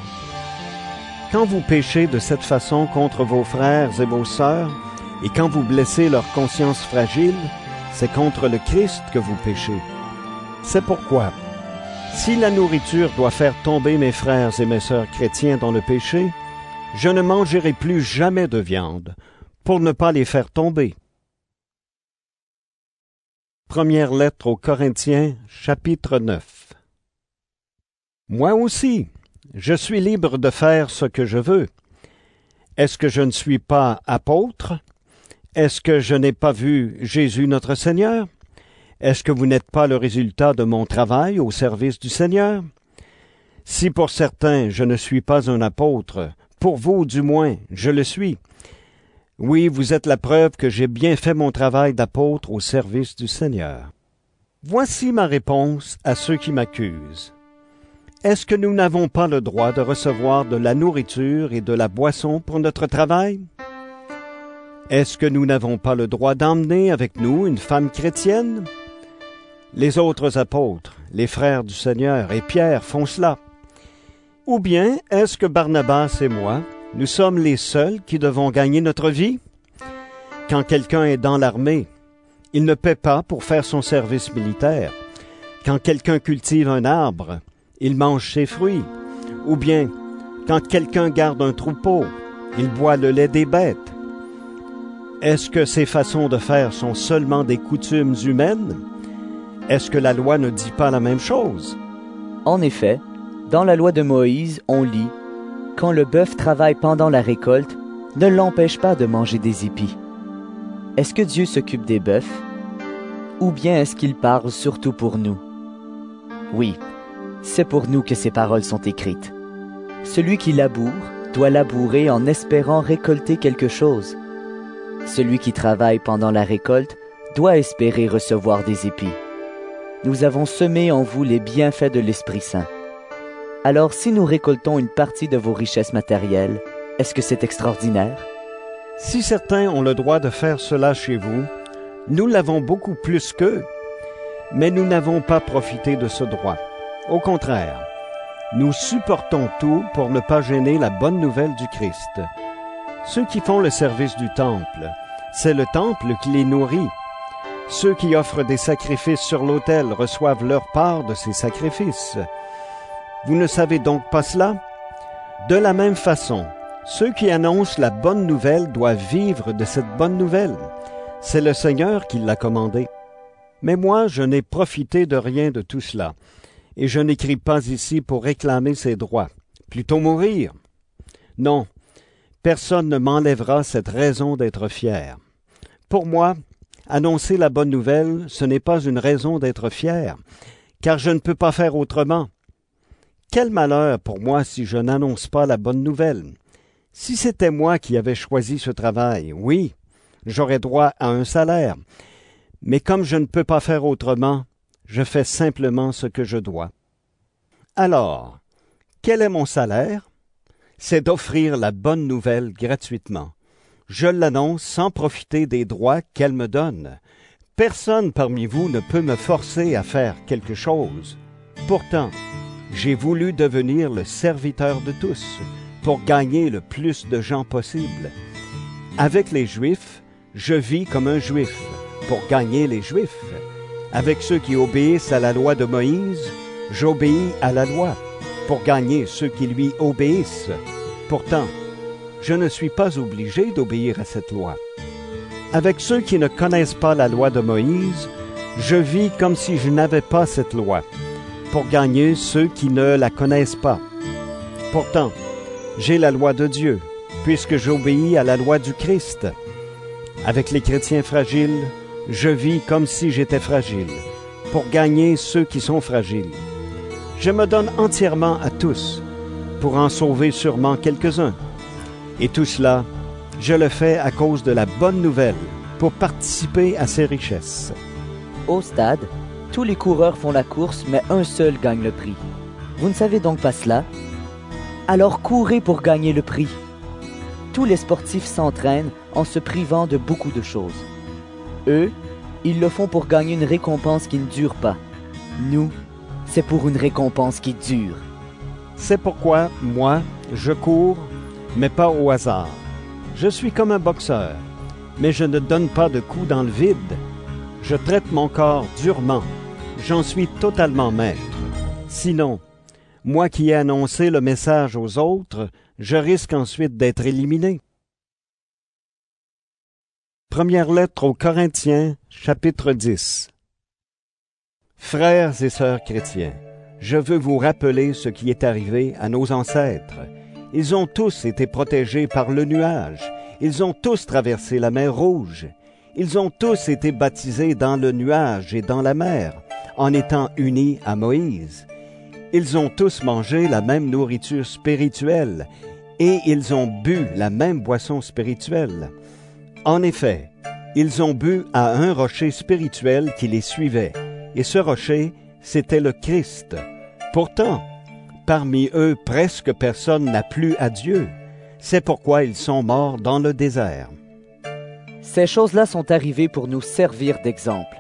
Quand vous péchez de cette façon contre vos frères et vos sœurs, et quand vous blessez leur conscience fragile, c'est contre le Christ que vous péchez. C'est pourquoi, si la nourriture doit faire tomber mes frères et mes sœurs chrétiens dans le péché, je ne mangerai plus jamais de viande, pour ne pas les faire tomber. Première lettre aux Corinthiens, chapitre neuf. Moi aussi, je suis libre de faire ce que je veux. Est-ce que je ne suis pas apôtre? Est-ce que je n'ai pas vu Jésus notre Seigneur? Est-ce que vous n'êtes pas le résultat de mon travail au service du Seigneur? Si pour certains je ne suis pas un apôtre, pour vous du moins je le suis. Oui, vous êtes la preuve que j'ai bien fait mon travail d'apôtre au service du Seigneur. Voici ma réponse à ceux qui m'accusent. Est-ce que nous n'avons pas le droit de recevoir de la nourriture et de la boisson pour notre travail? Est-ce que nous n'avons pas le droit d'emmener avec nous une femme chrétienne? Les autres apôtres, les frères du Seigneur et Pierre font cela. Ou bien est-ce que Barnabas et moi, nous sommes les seuls qui devons gagner notre vie? Quand quelqu'un est dans l'armée, il ne paie pas pour faire son service militaire. Quand quelqu'un cultive un arbre, il mange ses fruits. Ou bien, quand quelqu'un garde un troupeau, il boit le lait des bêtes. Est-ce que ces façons de faire sont seulement des coutumes humaines? Est-ce que la loi ne dit pas la même chose? En effet, dans la loi de Moïse, on lit « Quand le bœuf travaille pendant la récolte, ne l'empêche pas de manger des épis. » Est-ce que Dieu s'occupe des bœufs? Ou bien est-ce qu'il parle surtout pour nous? Oui, c'est pour nous que ces paroles sont écrites. Celui qui laboure doit labourer en espérant récolter quelque chose. Celui qui travaille pendant la récolte doit espérer recevoir des épis. Nous avons semé en vous les bienfaits de l'Esprit Saint. Alors, si nous récoltons une partie de vos richesses matérielles, est-ce que c'est extraordinaire? Si certains ont le droit de faire cela chez vous, nous l'avons beaucoup plus qu'eux, mais nous n'avons pas profité de ce droit. Au contraire, nous supportons tout pour ne pas gêner la bonne nouvelle du Christ. Ceux qui font le service du temple, c'est le temple qui les nourrit. Ceux qui offrent des sacrifices sur l'autel reçoivent leur part de ces sacrifices. Vous ne savez donc pas cela? De la même façon, ceux qui annoncent la bonne nouvelle doivent vivre de cette bonne nouvelle. C'est le Seigneur qui l'a commandée. Mais moi, je n'ai profité de rien de tout cela, et je n'écris pas ici pour réclamer ses droits. Plutôt mourir. Non, personne ne m'enlèvera cette raison d'être fier. Pour moi, annoncer la bonne nouvelle, ce n'est pas une raison d'être fier, car je ne peux pas faire autrement. Quel malheur pour moi si je n'annonce pas la bonne nouvelle. Si c'était moi qui avais choisi ce travail, oui, j'aurais droit à un salaire. Mais comme je ne peux pas faire autrement, je fais simplement ce que je dois. Alors, quel est mon salaire? C'est d'offrir la bonne nouvelle gratuitement. Je l'annonce sans profiter des droits qu'elle me donne. Personne parmi vous ne peut me forcer à faire quelque chose. Pourtant, j'ai voulu devenir le serviteur de tous pour gagner le plus de gens possible. Avec les Juifs, je vis comme un Juif pour gagner les Juifs. Avec ceux qui obéissent à la loi de Moïse, j'obéis à la loi pour gagner ceux qui lui obéissent. Pourtant, je ne suis pas obligé d'obéir à cette loi. Avec ceux qui ne connaissent pas la loi de Moïse, je vis comme si je n'avais pas cette loi, pour gagner ceux qui ne la connaissent pas. Pourtant, j'ai la loi de Dieu, puisque j'obéis à la loi du Christ. Avec les chrétiens fragiles, je vis comme si j'étais fragile, pour gagner ceux qui sont fragiles. Je me donne entièrement à tous, pour en sauver sûrement quelques-uns. Et tout cela, je le fais à cause de la bonne nouvelle, pour participer à ses richesses. Au stade, tous les coureurs font la course, mais un seul gagne le prix. Vous ne savez donc pas cela? Alors courez pour gagner le prix. Tous les sportifs s'entraînent en se privant de beaucoup de choses. Eux, ils le font pour gagner une récompense qui ne dure pas. Nous, c'est pour une récompense qui dure. C'est pourquoi, moi, je cours, mais pas au hasard. Je suis comme un boxeur, mais je ne donne pas de coups dans le vide. Je traite mon corps durement. J'en suis totalement maître. Sinon, moi qui ai annoncé le message aux autres, je risque ensuite d'être éliminé. Première lettre aux Corinthiens, chapitre dix. Frères et sœurs chrétiens, je veux vous rappeler ce qui est arrivé à nos ancêtres. Ils ont tous été protégés par le nuage. Ils ont tous traversé la mer Rouge. Ils ont tous été baptisés dans le nuage et dans la mer, en étant unis à Moïse. Ils ont tous mangé la même nourriture spirituelle et ils ont bu la même boisson spirituelle. En effet, ils ont bu à un rocher spirituel qui les suivait, et ce rocher, c'était le Christ. Pourtant, parmi eux, presque personne n'a plu à Dieu. C'est pourquoi ils sont morts dans le désert. Ces choses-là sont arrivées pour nous servir d'exemple.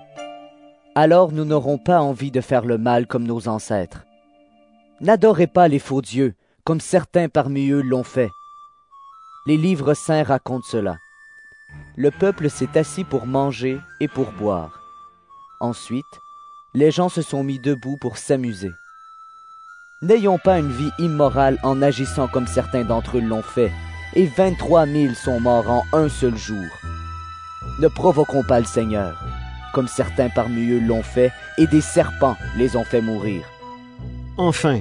Alors nous n'aurons pas envie de faire le mal comme nos ancêtres. N'adorez pas les faux dieux, comme certains parmi eux l'ont fait. Les livres saints racontent cela. Le peuple s'est assis pour manger et pour boire. Ensuite, les gens se sont mis debout pour s'amuser. N'ayons pas une vie immorale en agissant comme certains d'entre eux l'ont fait, et vingt-trois mille sont morts en un seul jour. Ne provoquons pas le Seigneur, comme certains parmi eux l'ont fait, et des serpents les ont fait mourir. Enfin,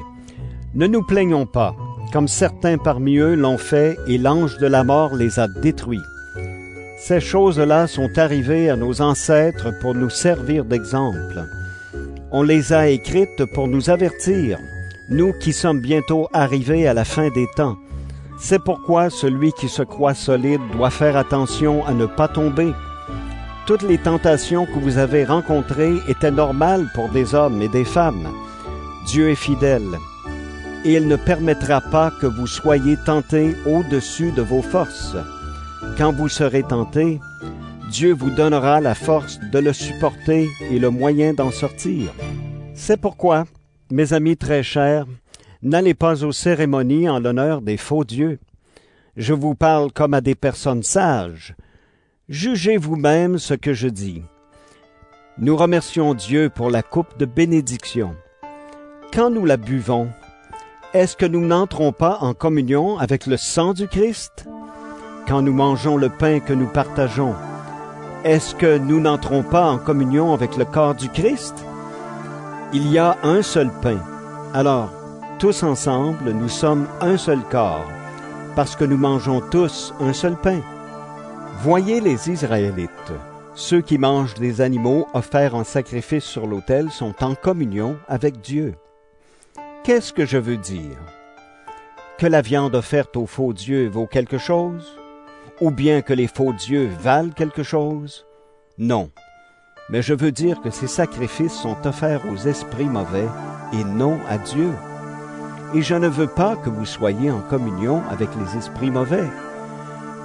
ne nous plaignons pas, comme certains parmi eux l'ont fait, et l'ange de la mort les a détruits. Ces choses-là sont arrivées à nos ancêtres pour nous servir d'exemple. On les a écrites pour nous avertir, nous qui sommes bientôt arrivés à la fin des temps. C'est pourquoi celui qui se croit solide doit faire attention à ne pas tomber. Toutes les tentations que vous avez rencontrées étaient normales pour des hommes et des femmes. Dieu est fidèle, et il ne permettra pas que vous soyez tentés au-dessus de vos forces. Quand vous serez tentés, Dieu vous donnera la force de le supporter et le moyen d'en sortir. C'est pourquoi, mes amis très chers, n'allez pas aux cérémonies en l'honneur des faux dieux. Je vous parle comme à des personnes sages. Jugez vous-même ce que je dis. Nous remercions Dieu pour la coupe de bénédiction. Quand nous la buvons, est-ce que nous n'entrons pas en communion avec le sang du Christ? Quand nous mangeons le pain que nous partageons, est-ce que nous n'entrons pas en communion avec le corps du Christ? Il y a un seul pain. Alors, tous ensemble, nous sommes un seul corps, parce que nous mangeons tous un seul pain. Voyez les Israélites. Ceux qui mangent des animaux offerts en sacrifice sur l'autel sont en communion avec Dieu. Qu'est-ce que je veux dire? Que la viande offerte aux faux dieux vaut quelque chose? Ou bien que les faux dieux valent quelque chose? Non. Mais je veux dire que ces sacrifices sont offerts aux esprits mauvais et non à Dieu. Et je ne veux pas que vous soyez en communion avec les esprits mauvais.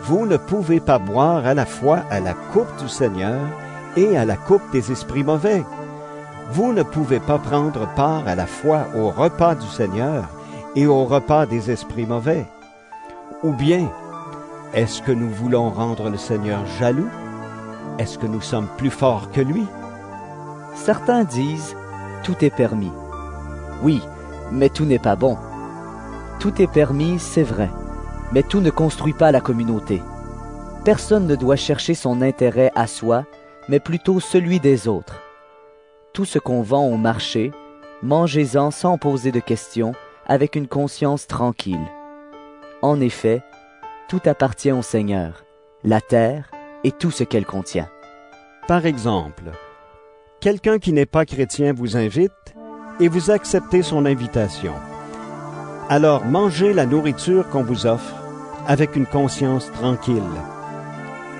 Vous ne pouvez pas boire à la fois à la coupe du Seigneur et à la coupe des esprits mauvais. Vous ne pouvez pas prendre part à la fois au repas du Seigneur et au repas des esprits mauvais. Ou bien, est-ce que nous voulons rendre le Seigneur jaloux? Est-ce que nous sommes plus forts que lui? Certains disent, tout est permis. Oui, mais tout n'est pas bon. Tout est permis, c'est vrai. Mais tout ne construit pas la communauté. Personne ne doit chercher son intérêt à soi, mais plutôt celui des autres. Tout ce qu'on vend au marché, mangez-en sans poser de questions, avec une conscience tranquille. En effet, tout appartient au Seigneur, la terre et tout ce qu'elle contient. Par exemple, quelqu'un qui n'est pas chrétien vous invite et vous acceptez son invitation. Alors mangez la nourriture qu'on vous offre avec une conscience tranquille.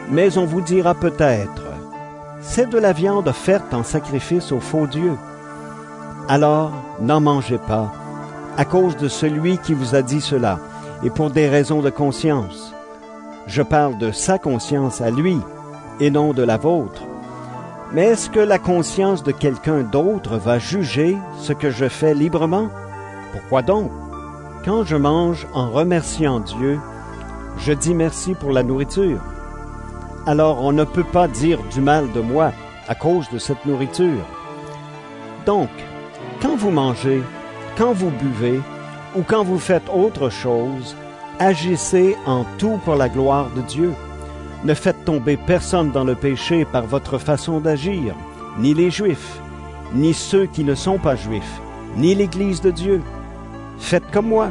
Mais on vous dira peut-être, c'est de la viande offerte en sacrifice aux faux dieux. Alors n'en mangez pas, à cause de celui qui vous a dit cela, et pour des raisons de conscience. Je parle de sa conscience à lui, et non de la vôtre. Mais est-ce que la conscience de quelqu'un d'autre va juger ce que je fais librement? Pourquoi donc? Quand je mange en remerciant Dieu, je dis merci pour la nourriture. Alors on ne peut pas dire du mal de moi à cause de cette nourriture. Donc, quand vous mangez, quand vous buvez ou quand vous faites autre chose, agissez en tout pour la gloire de Dieu. Ne faites tomber personne dans le péché par votre façon d'agir, ni les Juifs, ni ceux qui ne sont pas Juifs, ni l'Église de Dieu. Faites comme moi.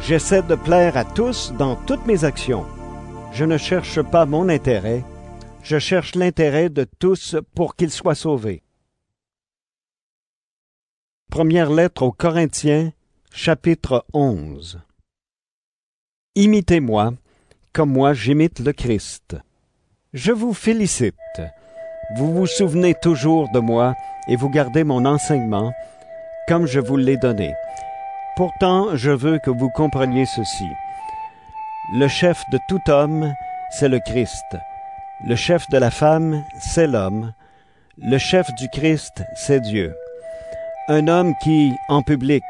J'essaie de plaire à tous dans toutes mes actions. Je ne cherche pas mon intérêt. Je cherche l'intérêt de tous pour qu'ils soient sauvés. Première lettre aux Corinthiens, chapitre onze. Imitez-moi, comme moi j'imite le Christ. Je vous félicite. Vous vous souvenez toujours de moi et vous gardez mon enseignement, comme je vous l'ai donné. Pourtant, je veux que vous compreniez ceci. Le chef de tout homme, c'est le Christ. Le chef de la femme, c'est l'homme. Le chef du Christ, c'est Dieu. Un homme qui, en public,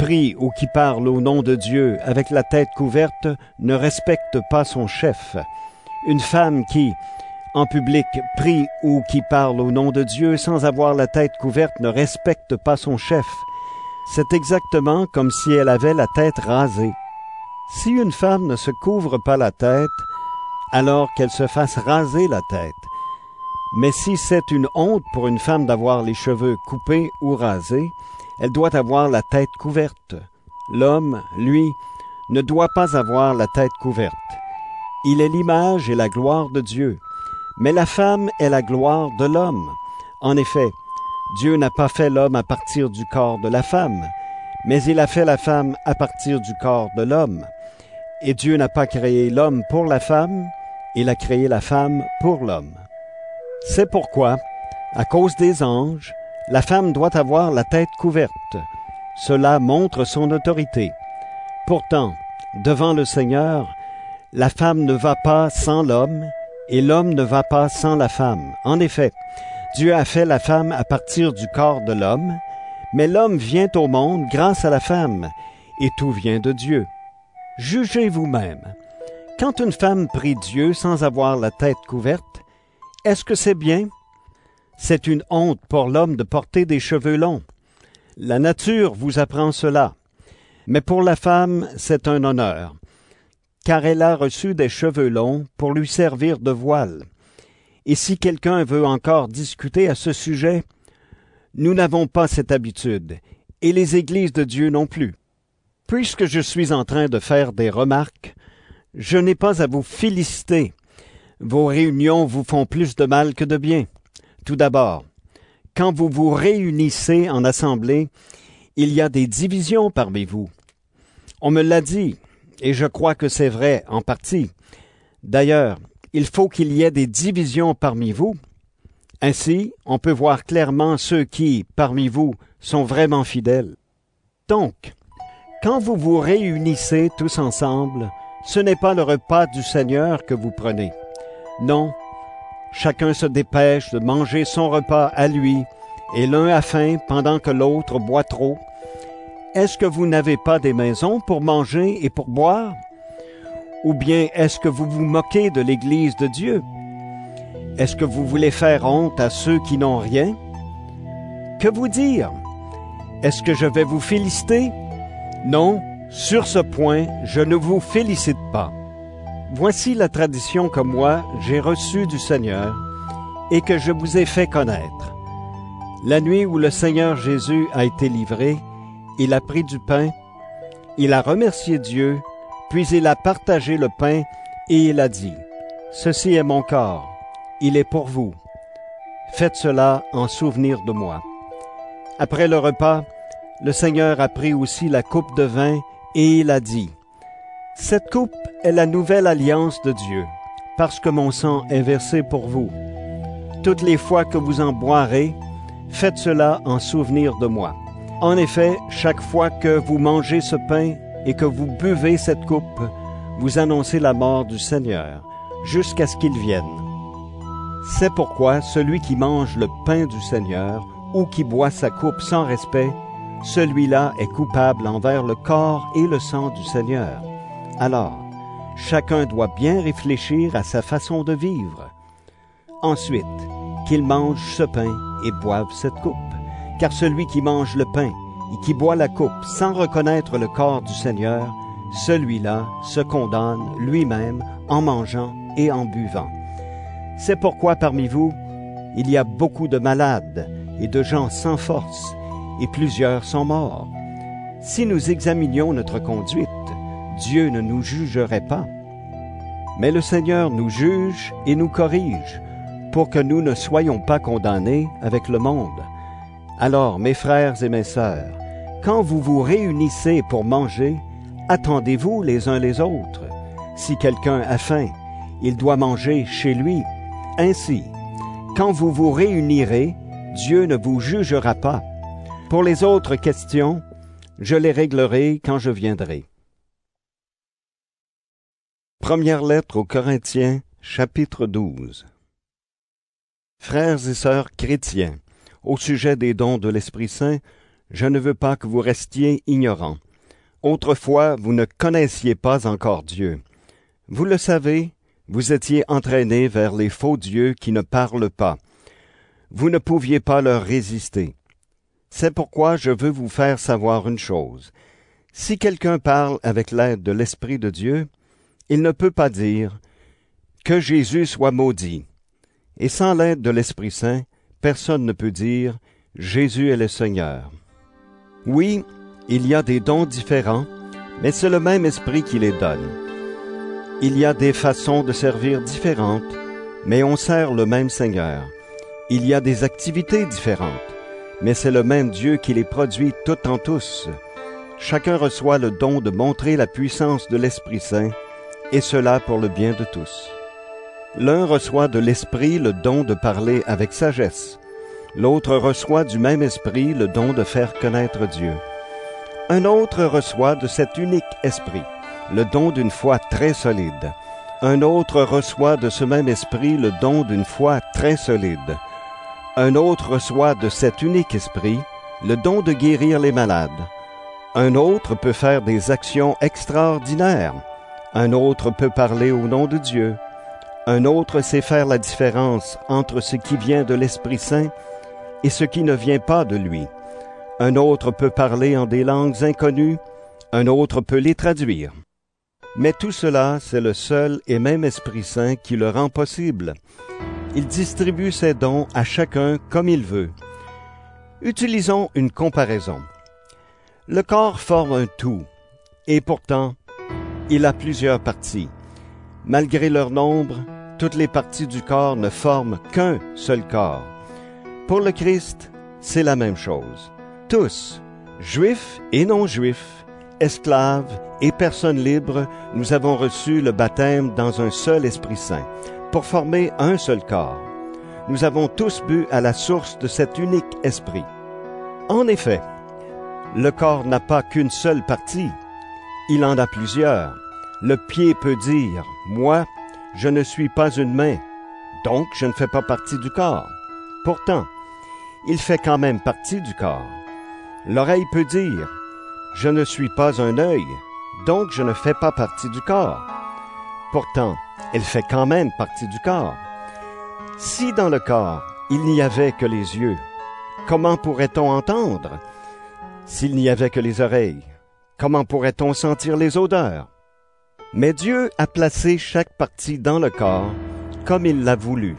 prie ou qui parle au nom de Dieu avec la tête couverte, ne respecte pas son chef. Une femme qui, en public, prie ou qui parle au nom de Dieu sans avoir la tête couverte, ne respecte pas son chef. C'est exactement comme si elle avait la tête rasée. Si une femme ne se couvre pas la tête, alors qu'elle se fasse raser la tête. Mais si c'est une honte pour une femme d'avoir les cheveux coupés ou rasés, elle doit avoir la tête couverte. L'homme, lui, ne doit pas avoir la tête couverte. Il est l'image et la gloire de Dieu. Mais la femme est la gloire de l'homme. En effet, Dieu n'a pas fait l'homme à partir du corps de la femme, mais il a fait la femme à partir du corps de l'homme. Et Dieu n'a pas créé l'homme pour la femme, il a créé la femme pour l'homme. C'est pourquoi, à cause des anges, la femme doit avoir la tête couverte. Cela montre son autorité. Pourtant, devant le Seigneur, la femme ne va pas sans l'homme, et l'homme ne va pas sans la femme. En effet, Dieu a fait la femme à partir du corps de l'homme, mais l'homme vient au monde grâce à la femme, et tout vient de Dieu. Jugez vous-même. Quand une femme prie Dieu sans avoir la tête couverte, est-ce que c'est bien? C'est une honte pour l'homme de porter des cheveux longs. La nature vous apprend cela. Mais pour la femme, c'est un honneur, car elle a reçu des cheveux longs pour lui servir de voile. Et si quelqu'un veut encore discuter à ce sujet, nous n'avons pas cette habitude, et les églises de Dieu non plus. Puisque je suis en train de faire des remarques, je n'ai pas à vous féliciter. Vos réunions vous font plus de mal que de bien. Tout d'abord, quand vous vous réunissez en assemblée, il y a des divisions parmi vous. On me l'a dit, et je crois que c'est vrai en partie. D'ailleurs, il faut qu'il y ait des divisions parmi vous. Ainsi, on peut voir clairement ceux qui, parmi vous, sont vraiment fidèles. Donc, quand vous vous réunissez tous ensemble, ce n'est pas le repas du Seigneur que vous prenez. Non, chacun se dépêche de manger son repas à lui, et l'un a faim pendant que l'autre boit trop. Est-ce que vous n'avez pas des maisons pour manger et pour boire? Ou bien est-ce que vous vous moquez de l'Église de Dieu? Est-ce que vous voulez faire honte à ceux qui n'ont rien? Que vous dire? Est-ce que je vais vous féliciter? Non, sur ce point, je ne vous félicite pas. Voici la tradition que moi j'ai reçue du Seigneur et que je vous ai fait connaître. La nuit où le Seigneur Jésus a été livré, il a pris du pain, il a remercié Dieu, puis il a partagé le pain et il a dit, « Ceci est mon corps, il est pour vous. Faites cela en souvenir de moi. » Après le repas, le Seigneur a pris aussi la coupe de vin et il a dit, « Cette coupe est la nouvelle alliance de Dieu, parce que mon sang est versé pour vous. Toutes les fois que vous en boirez, faites cela en souvenir de moi. » En effet, chaque fois que vous mangez ce pain et que vous buvez cette coupe, vous annoncez la mort du Seigneur, jusqu'à ce qu'il vienne. C'est pourquoi celui qui mange le pain du Seigneur ou qui boit sa coupe sans respect, celui-là est coupable envers le corps et le sang du Seigneur. Alors, chacun doit bien réfléchir à sa façon de vivre. Ensuite, qu'il mange ce pain et boive cette coupe. Car celui qui mange le pain et qui boit la coupe sans reconnaître le corps du Seigneur, celui-là se condamne lui-même en mangeant et en buvant. C'est pourquoi parmi vous, il y a beaucoup de malades et de gens sans force, et plusieurs sont morts. Si nous examinions notre conduite, Dieu ne nous jugerait pas. Mais le Seigneur nous juge et nous corrige, pour que nous ne soyons pas condamnés avec le monde. Alors, mes frères et mes sœurs, quand vous vous réunissez pour manger, attendez-vous les uns les autres. Si quelqu'un a faim, il doit manger chez lui. Ainsi, quand vous vous réunirez, Dieu ne vous jugera pas. Pour les autres questions, je les réglerai quand je viendrai. Première lettre aux Corinthiens, chapitre douze. Frères et sœurs chrétiens, au sujet des dons de l'Esprit Saint, je ne veux pas que vous restiez ignorants. Autrefois, vous ne connaissiez pas encore Dieu. Vous le savez, vous étiez entraînés vers les faux dieux qui ne parlent pas. Vous ne pouviez pas leur résister. C'est pourquoi je veux vous faire savoir une chose. Si quelqu'un parle avec l'aide de l'Esprit de Dieu, il ne peut pas dire « Que Jésus soit maudit ». Et sans l'aide de l'Esprit Saint, personne ne peut dire « Jésus est le Seigneur ». Oui, il y a des dons différents, mais c'est le même Esprit qui les donne. Il y a des façons de servir différentes, mais on sert le même Seigneur. Il y a des activités différentes, mais c'est le même Dieu qui les produit toutes en tous. Chacun reçoit le don de montrer la puissance de l'Esprit Saint, et cela pour le bien de tous. L'un reçoit de l'Esprit le don de parler avec sagesse. L'autre reçoit du même Esprit le don de faire connaître Dieu. Un autre reçoit de cet unique Esprit le don d'une foi très solide. Un autre reçoit de ce même Esprit le don d'une foi très solide. Un autre reçoit de cet unique Esprit le don de guérir les malades. Un autre peut faire des actions extraordinaires. Un autre peut parler au nom de Dieu. Un autre sait faire la différence entre ce qui vient de l'Esprit Saint et ce qui ne vient pas de lui. Un autre peut parler en des langues inconnues, un autre peut les traduire. Mais tout cela, c'est le seul et même Esprit Saint qui le rend possible. Il distribue ses dons à chacun comme il veut. Utilisons une comparaison. Le corps forme un tout, et pourtant, il a plusieurs parties. Malgré leur nombre, toutes les parties du corps ne forment qu'un seul corps. Pour le Christ, c'est la même chose. Tous, juifs et non-juifs, esclaves et personnes libres, nous avons reçu le baptême dans un seul Esprit Saint, pour former un seul corps. Nous avons tous bu à la source de cet unique Esprit. En effet, le corps n'a pas qu'une seule partie, il en a plusieurs. Le pied peut dire « Moi, je ne suis pas une main, donc je ne fais pas partie du corps. » Pourtant, il fait quand même partie du corps. L'oreille peut dire « Je ne suis pas un œil, donc je ne fais pas partie du corps. » Pourtant, elle fait quand même partie du corps. Si dans le corps, il n'y avait que les yeux, comment pourrait-on entendre? S'il n'y avait que les oreilles, comment pourrait-on sentir les odeurs? Mais Dieu a placé chaque partie dans le corps comme il l'a voulu.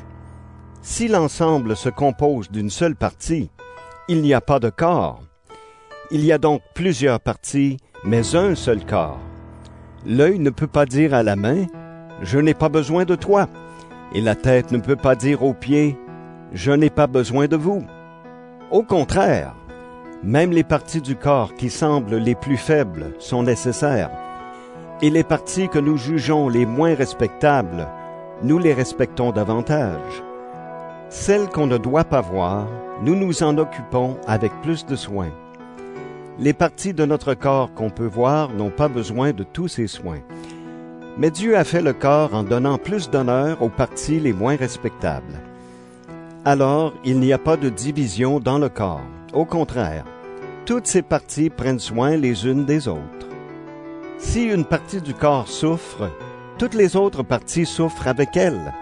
Si l'ensemble se compose d'une seule partie, il n'y a pas de corps. Il y a donc plusieurs parties, mais un seul corps. L'œil ne peut pas dire à la main « Je n'ai pas besoin de toi », et la tête ne peut pas dire aux pieds « Je n'ai pas besoin de vous ». Au contraire, même les parties du corps qui semblent les plus faibles sont nécessaires. Et les parties que nous jugeons les moins respectables, nous les respectons davantage. Celles qu'on ne doit pas voir, nous nous en occupons avec plus de soin. Les parties de notre corps qu'on peut voir n'ont pas besoin de tous ces soins. Mais Dieu a fait le corps en donnant plus d'honneur aux parties les moins respectables. Alors, il n'y a pas de division dans le corps. Au contraire, toutes ces parties prennent soin les unes des autres. Si une partie du corps souffre, toutes les autres parties souffrent avec elle.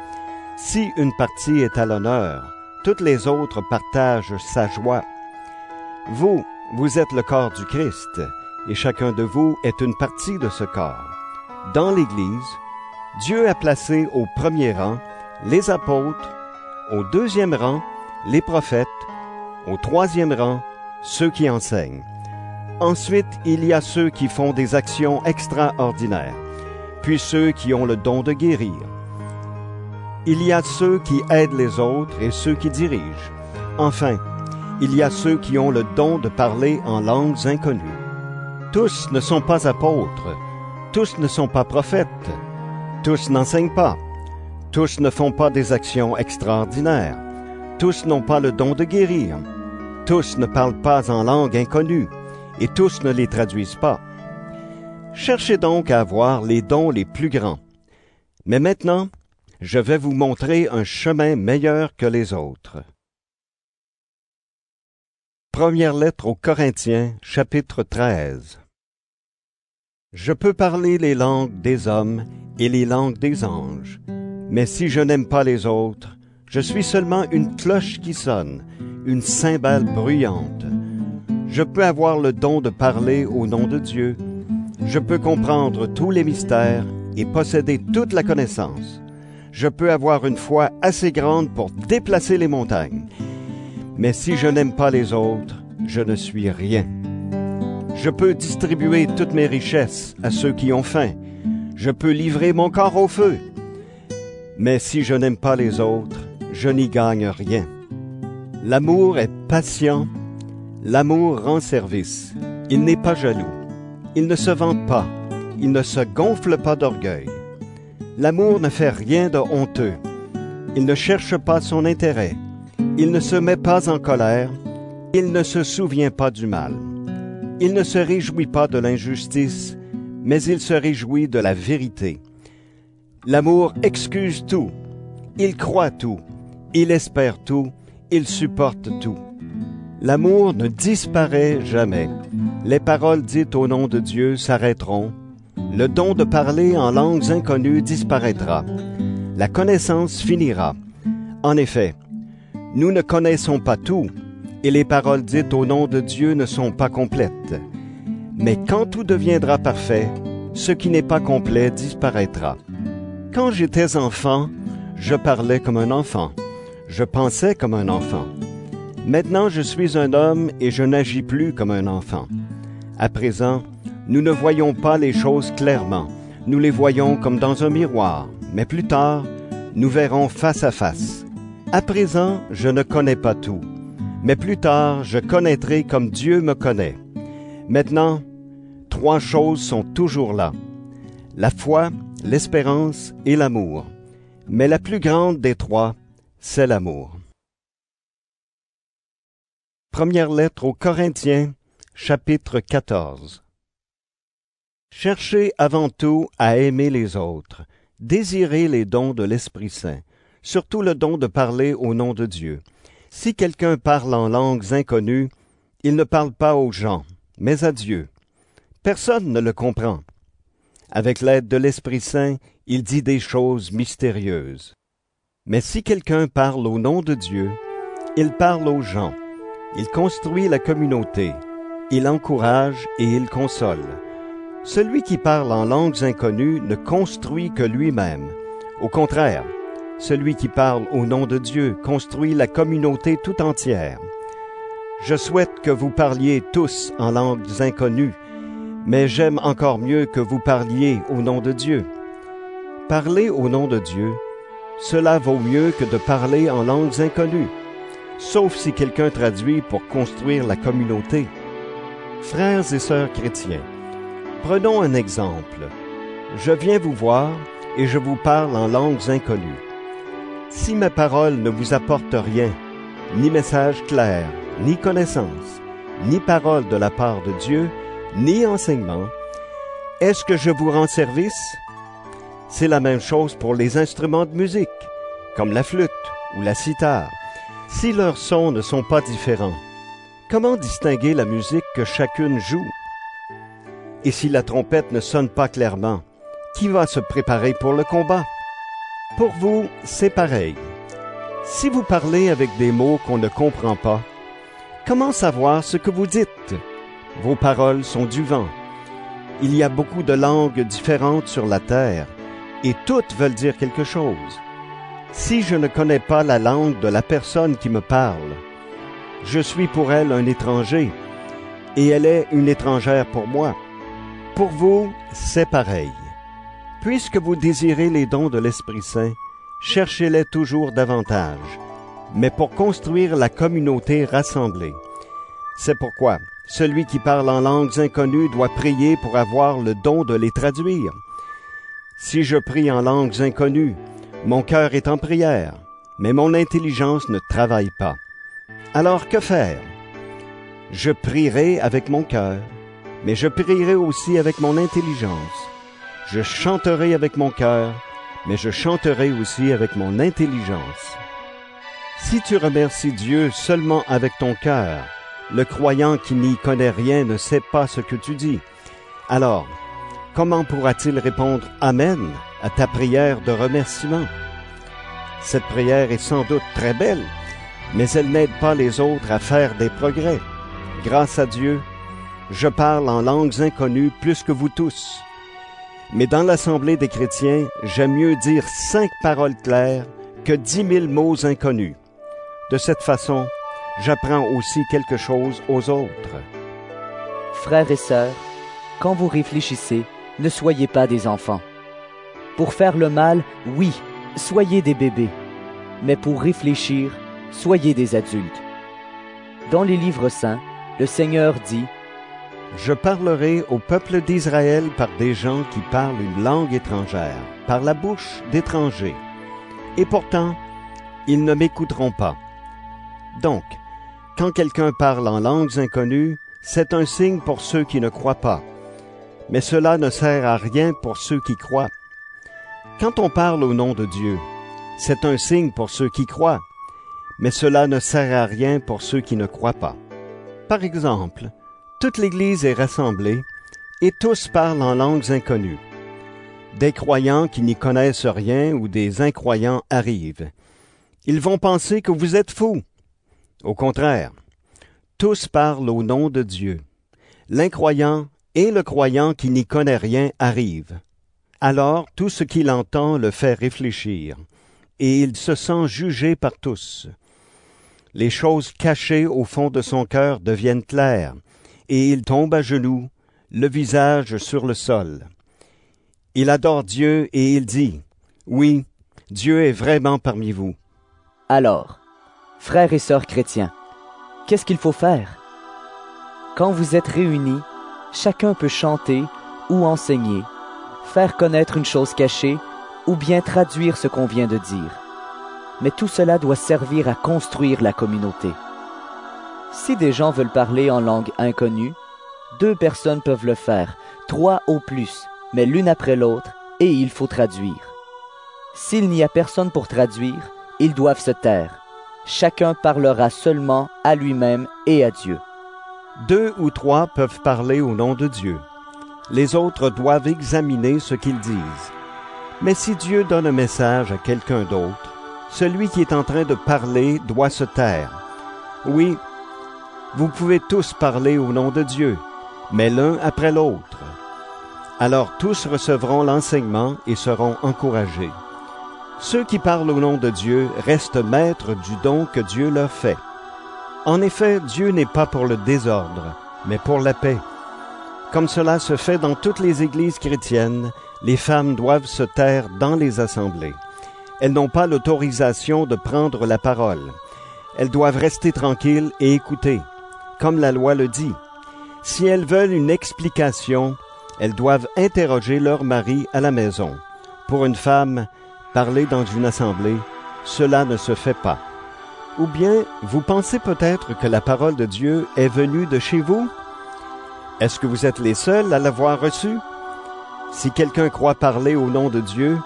Si une partie est à l'honneur, toutes les autres partagent sa joie. Vous, vous êtes le corps du Christ, et chacun de vous est une partie de ce corps. Dans l'Église, Dieu a placé au premier rang les apôtres, au deuxième rang les prophètes, au troisième rang ceux qui enseignent. Ensuite, il y a ceux qui font des actions extraordinaires, puis ceux qui ont le don de guérir. Il y a ceux qui aident les autres et ceux qui dirigent. Enfin, il y a ceux qui ont le don de parler en langues inconnues. Tous ne sont pas apôtres, tous ne sont pas prophètes, tous n'enseignent pas, tous ne font pas des actions extraordinaires, tous n'ont pas le don de guérir, tous ne parlent pas en langues inconnues, et tous ne les traduisent pas. Cherchez donc à avoir les dons les plus grands. Mais maintenant, je vais vous montrer un chemin meilleur que les autres. Première lettre aux Corinthiens, chapitre treize. Je peux parler les langues des hommes et les langues des anges, mais si je n'aime pas les autres, je suis seulement une cloche qui sonne, une cymbale bruyante. Je peux avoir le don de parler au nom de Dieu. Je peux comprendre tous les mystères et posséder toute la connaissance. Je peux avoir une foi assez grande pour déplacer les montagnes. Mais si je n'aime pas les autres, je ne suis rien. Je peux distribuer toutes mes richesses à ceux qui ont faim. Je peux livrer mon corps au feu. Mais si je n'aime pas les autres, je n'y gagne rien. L'amour est patient. L'amour rend service. Il n'est pas jaloux. Il ne se vante pas. Il ne se gonfle pas d'orgueil. L'amour ne fait rien de honteux. Il ne cherche pas son intérêt. Il ne se met pas en colère. Il ne se souvient pas du mal. Il ne se réjouit pas de l'injustice, mais il se réjouit de la vérité. L'amour excuse tout. Il croit tout. Il espère tout. Il supporte tout. L'amour ne disparaît jamais. Les paroles dites au nom de Dieu s'arrêteront. Le don de parler en langues inconnues disparaîtra. la connaissance finira. En effet, nous ne connaissons pas tout, et les paroles dites au nom de Dieu ne sont pas complètes. Mais quand tout deviendra parfait, ce qui n'est pas complet disparaîtra. Quand j'étais enfant, je parlais comme un enfant. Je pensais comme un enfant. Maintenant, je suis un homme et je n'agis plus comme un enfant. À présent, nous ne voyons pas les choses clairement. Nous les voyons comme dans un miroir. Mais plus tard, nous verrons face à face. À présent, je ne connais pas tout. Mais plus tard, je connaîtrai comme Dieu me connaît. Maintenant, trois choses sont toujours là. La foi, l'espérance et l'amour. Mais la plus grande des trois, c'est l'amour. Première lettre aux Corinthiens, chapitre quatorze. Cherchez avant tout à aimer les autres. Désirez les dons de l'Esprit Saint, surtout le don de parler au nom de Dieu. Si quelqu'un parle en langues inconnues, il ne parle pas aux gens, mais à Dieu. Personne ne le comprend. Avec l'aide de l'Esprit Saint, il dit des choses mystérieuses. Mais si quelqu'un parle au nom de Dieu, il parle aux gens. Il construit la communauté. Il encourage et il console. Celui qui parle en langues inconnues ne construit que lui-même. Au contraire, celui qui parle au nom de Dieu construit la communauté tout entière. Je souhaite que vous parliez tous en langues inconnues, mais j'aime encore mieux que vous parliez au nom de Dieu. Parler au nom de Dieu, cela vaut mieux que de parler en langues inconnues, sauf si quelqu'un traduit pour construire la communauté. Frères et sœurs chrétiens, prenons un exemple. Je viens vous voir et je vous parle en langues inconnues. Si ma parole ne vous apporte rien, ni message clair, ni connaissance, ni parole de la part de Dieu, ni enseignement, est-ce que je vous rends service? C'est la même chose pour les instruments de musique, comme la flûte ou la cithare. Si leurs sons ne sont pas différents, comment distinguer la musique que chacune joue? Et si la trompette ne sonne pas clairement, qui va se préparer pour le combat? Pour vous, c'est pareil. Si vous parlez avec des mots qu'on ne comprend pas, comment savoir ce que vous dites? Vos paroles sont du vent. Il y a beaucoup de langues différentes sur la terre, et toutes veulent dire quelque chose. Si je ne connais pas la langue de la personne qui me parle, je suis pour elle un étranger, et elle est une étrangère pour moi. Pour vous, c'est pareil. Puisque vous désirez les dons de l'Esprit Saint, cherchez-les toujours davantage, mais pour construire la communauté rassemblée. C'est pourquoi celui qui parle en langues inconnues doit prier pour avoir le don de les traduire. Si je prie en langues inconnues, mon cœur est en prière, mais mon intelligence ne travaille pas. Alors que faire? Je prierai avec mon cœur, mais je prierai aussi avec mon intelligence. Je chanterai avec mon cœur, mais je chanterai aussi avec mon intelligence. Si tu remercies Dieu seulement avec ton cœur, le croyant qui n'y connaît rien ne sait pas ce que tu dis. Alors, comment pourra-t-il répondre « Amen » à ta prière de remerciement? Cette prière est sans doute très belle, mais elle n'aide pas les autres à faire des progrès. Grâce à Dieu, je parle en langues inconnues plus que vous tous. Mais dans l'assemblée des chrétiens, j'aime mieux dire cinq paroles claires que dix mille mots inconnus. De cette façon, j'apprends aussi quelque chose aux autres. Frères et sœurs, quand vous réfléchissez, ne soyez pas des enfants. Pour faire le mal, oui, soyez des bébés. Mais pour réfléchir, soyez des adultes. Dans les livres saints, le Seigneur dit « Je parlerai au peuple d'Israël par des gens qui parlent une langue étrangère, par la bouche d'étrangers. Et pourtant, ils ne m'écouteront pas. » Donc, quand quelqu'un parle en langues inconnues, c'est un signe pour ceux qui ne croient pas. Mais cela ne sert à rien pour ceux qui croient. Quand on parle au nom de Dieu, c'est un signe pour ceux qui croient, mais cela ne sert à rien pour ceux qui ne croient pas. Par exemple, toute l'Église est rassemblée et tous parlent en langues inconnues. des croyants qui n'y connaissent rien ou des incroyants arrivent. Ils vont penser que vous êtes fous. Au contraire, tous parlent au nom de Dieu. L'incroyant et le croyant qui n'y connaît rien arrivent. Alors tout ce qu'il entend le fait réfléchir, et il se sent jugé par tous. Les choses cachées au fond de son cœur deviennent claires, et il tombe à genoux, le visage sur le sol. Il adore Dieu et il dit, « Oui, Dieu est vraiment parmi vous. » Alors, frères et sœurs chrétiens, qu'est-ce qu'il faut faire? Quand vous êtes réunis, chacun peut chanter ou enseigner, faire connaître une chose cachée ou bien traduire ce qu'on vient de dire. Mais tout cela doit servir à construire la communauté. Si des gens veulent parler en langue inconnue, deux personnes peuvent le faire, trois au plus, mais l'une après l'autre, et il faut traduire. S'il n'y a personne pour traduire, ils doivent se taire. Chacun parlera seulement à lui-même et à Dieu. Deux ou trois peuvent parler au nom de Dieu. Les autres doivent examiner ce qu'ils disent. Mais si Dieu donne un message à quelqu'un d'autre, celui qui est en train de parler doit se taire. Oui, vous pouvez tous parler au nom de Dieu, mais l'un après l'autre. Alors tous recevront l'enseignement et seront encouragés. Ceux qui parlent au nom de Dieu restent maîtres du don que Dieu leur fait. En effet, Dieu n'est pas pour le désordre, mais pour la paix. Comme cela se fait dans toutes les églises chrétiennes, les femmes doivent se taire dans les assemblées. Elles n'ont pas l'autorisation de prendre la parole. Elles doivent rester tranquilles et écouter, comme la loi le dit. Si elles veulent une explication, elles doivent interroger leur mari à la maison. Pour une femme, parler dans une assemblée, cela ne se fait pas. Ou bien, vous pensez peut-être que la parole de Dieu est venue de chez vous? Est-ce que vous êtes les seuls à l'avoir reçue? Si quelqu'un croit parler au nom de Dieu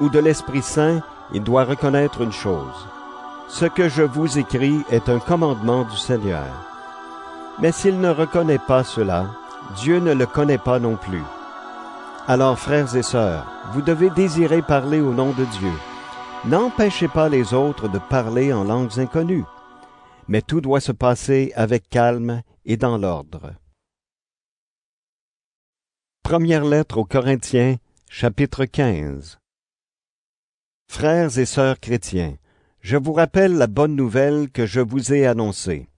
ou de l'Esprit Saint, il doit reconnaître une chose. Ce que je vous écris est un commandement du Seigneur. Mais s'il ne reconnaît pas cela, Dieu ne le connaît pas non plus. Alors, frères et sœurs, vous devez désirer parler au nom de Dieu. N'empêchez pas les autres de parler en langues inconnues, mais tout doit se passer avec calme et dans l'ordre. Première lettre aux Corinthiens, chapitre quinze. Frères et sœurs chrétiens, je vous rappelle la bonne nouvelle que je vous ai annoncée.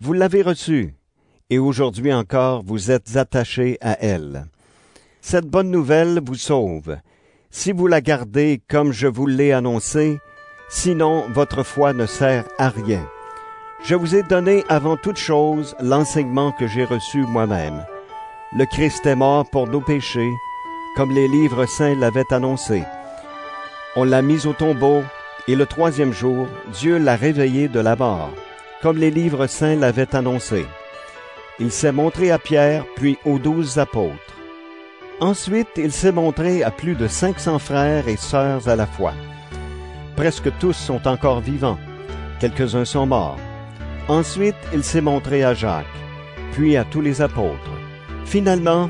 Vous l'avez reçue, et aujourd'hui encore vous êtes attachés à elle. Cette bonne nouvelle vous sauve, si vous la gardez comme je vous l'ai annoncée, sinon votre foi ne sert à rien. Je vous ai donné avant toute chose l'enseignement que j'ai reçu moi-même. Le Christ est mort pour nos péchés, comme les livres saints l'avaient annoncé. On l'a mis au tombeau, et le troisième jour, Dieu l'a réveillé de la mort, comme les livres saints l'avaient annoncé. Il s'est montré à Pierre, puis aux douze apôtres. Ensuite, il s'est montré à plus de cinq cents frères et sœurs à la fois. Presque tous sont encore vivants. Quelques-uns sont morts. Ensuite, il s'est montré à Jacques, puis à tous les apôtres. Finalement,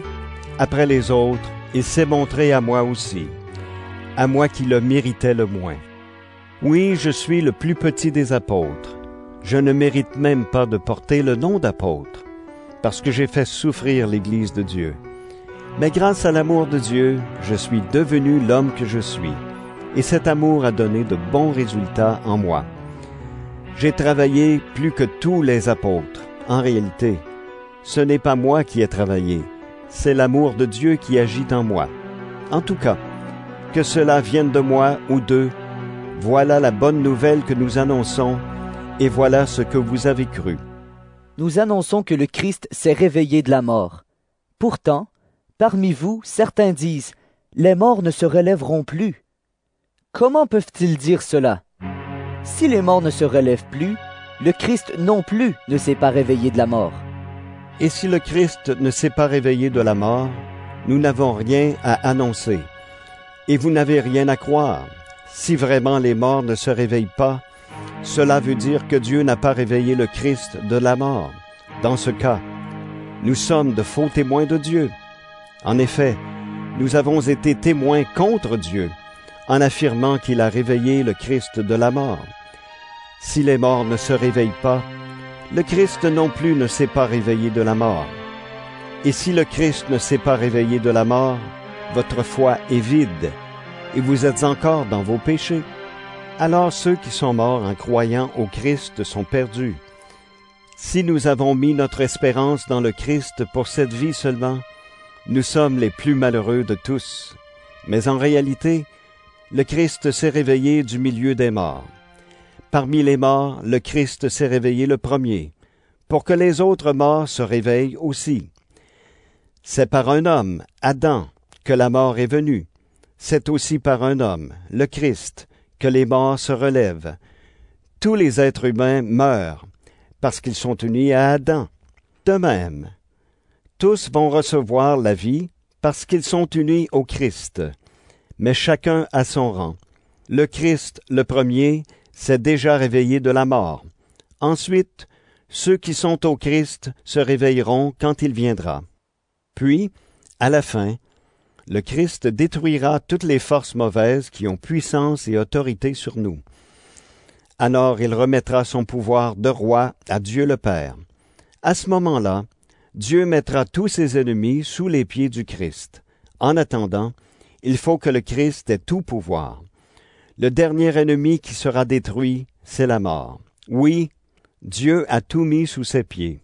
après les autres, il s'est montré à moi aussi, à moi qui le méritais le moins. Oui, je suis le plus petit des apôtres. Je ne mérite même pas de porter le nom d'apôtre, parce que j'ai fait souffrir l'Église de Dieu. Mais grâce à l'amour de Dieu, je suis devenu l'homme que je suis, et cet amour a donné de bons résultats en moi. J'ai travaillé plus que tous les apôtres. En réalité, ce n'est pas moi qui ai travaillé, c'est l'amour de Dieu qui agit en moi. En tout cas, que cela vienne de moi ou d'eux, voilà la bonne nouvelle que nous annonçons, et voilà ce que vous avez cru. Nous annonçons que le Christ s'est réveillé de la mort. Pourtant, parmi vous, certains disent « Les morts ne se relèveront plus ». Comment peuvent-ils dire cela? Si les morts ne se relèvent plus, le Christ non plus ne s'est pas réveillé de la mort. Et si le Christ ne s'est pas réveillé de la mort, nous n'avons rien à annoncer. Et vous n'avez rien à croire. Si vraiment les morts ne se réveillent pas, cela veut dire que Dieu n'a pas réveillé le Christ de la mort. Dans ce cas, nous sommes de faux témoins de Dieu. En effet, nous avons été témoins contre Dieu en affirmant qu'il a réveillé le Christ de la mort. Si les morts ne se réveillent pas, le Christ non plus ne s'est pas réveillé de la mort. Et si le Christ ne s'est pas réveillé de la mort, votre foi est vide, et vous êtes encore dans vos péchés. Alors ceux qui sont morts en croyant au Christ sont perdus. Si nous avons mis notre espérance dans le Christ pour cette vie seulement, nous sommes les plus malheureux de tous. Mais en réalité, le Christ s'est réveillé du milieu des morts. Parmi les morts, le Christ s'est réveillé le premier, pour que les autres morts se réveillent aussi. C'est par un homme, Adam, que la mort est venue. C'est aussi par un homme, le Christ, que les morts se relèvent. Tous les êtres humains meurent, parce qu'ils sont unis à Adam. De même, tous vont recevoir la vie, parce qu'ils sont unis au Christ. Mais chacun à son rang. Le Christ, le premier, s'est déjà réveillé de la mort. Ensuite, ceux qui sont au Christ se réveilleront quand il viendra. Puis, à la fin, le Christ détruira toutes les forces mauvaises qui ont puissance et autorité sur nous. Alors il remettra son pouvoir de roi à Dieu le Père. À ce moment-là, Dieu mettra tous ses ennemis sous les pieds du Christ. En attendant, il faut que le Christ ait tout pouvoir. Le dernier ennemi qui sera détruit, c'est la mort. Oui, Dieu a tout mis sous ses pieds.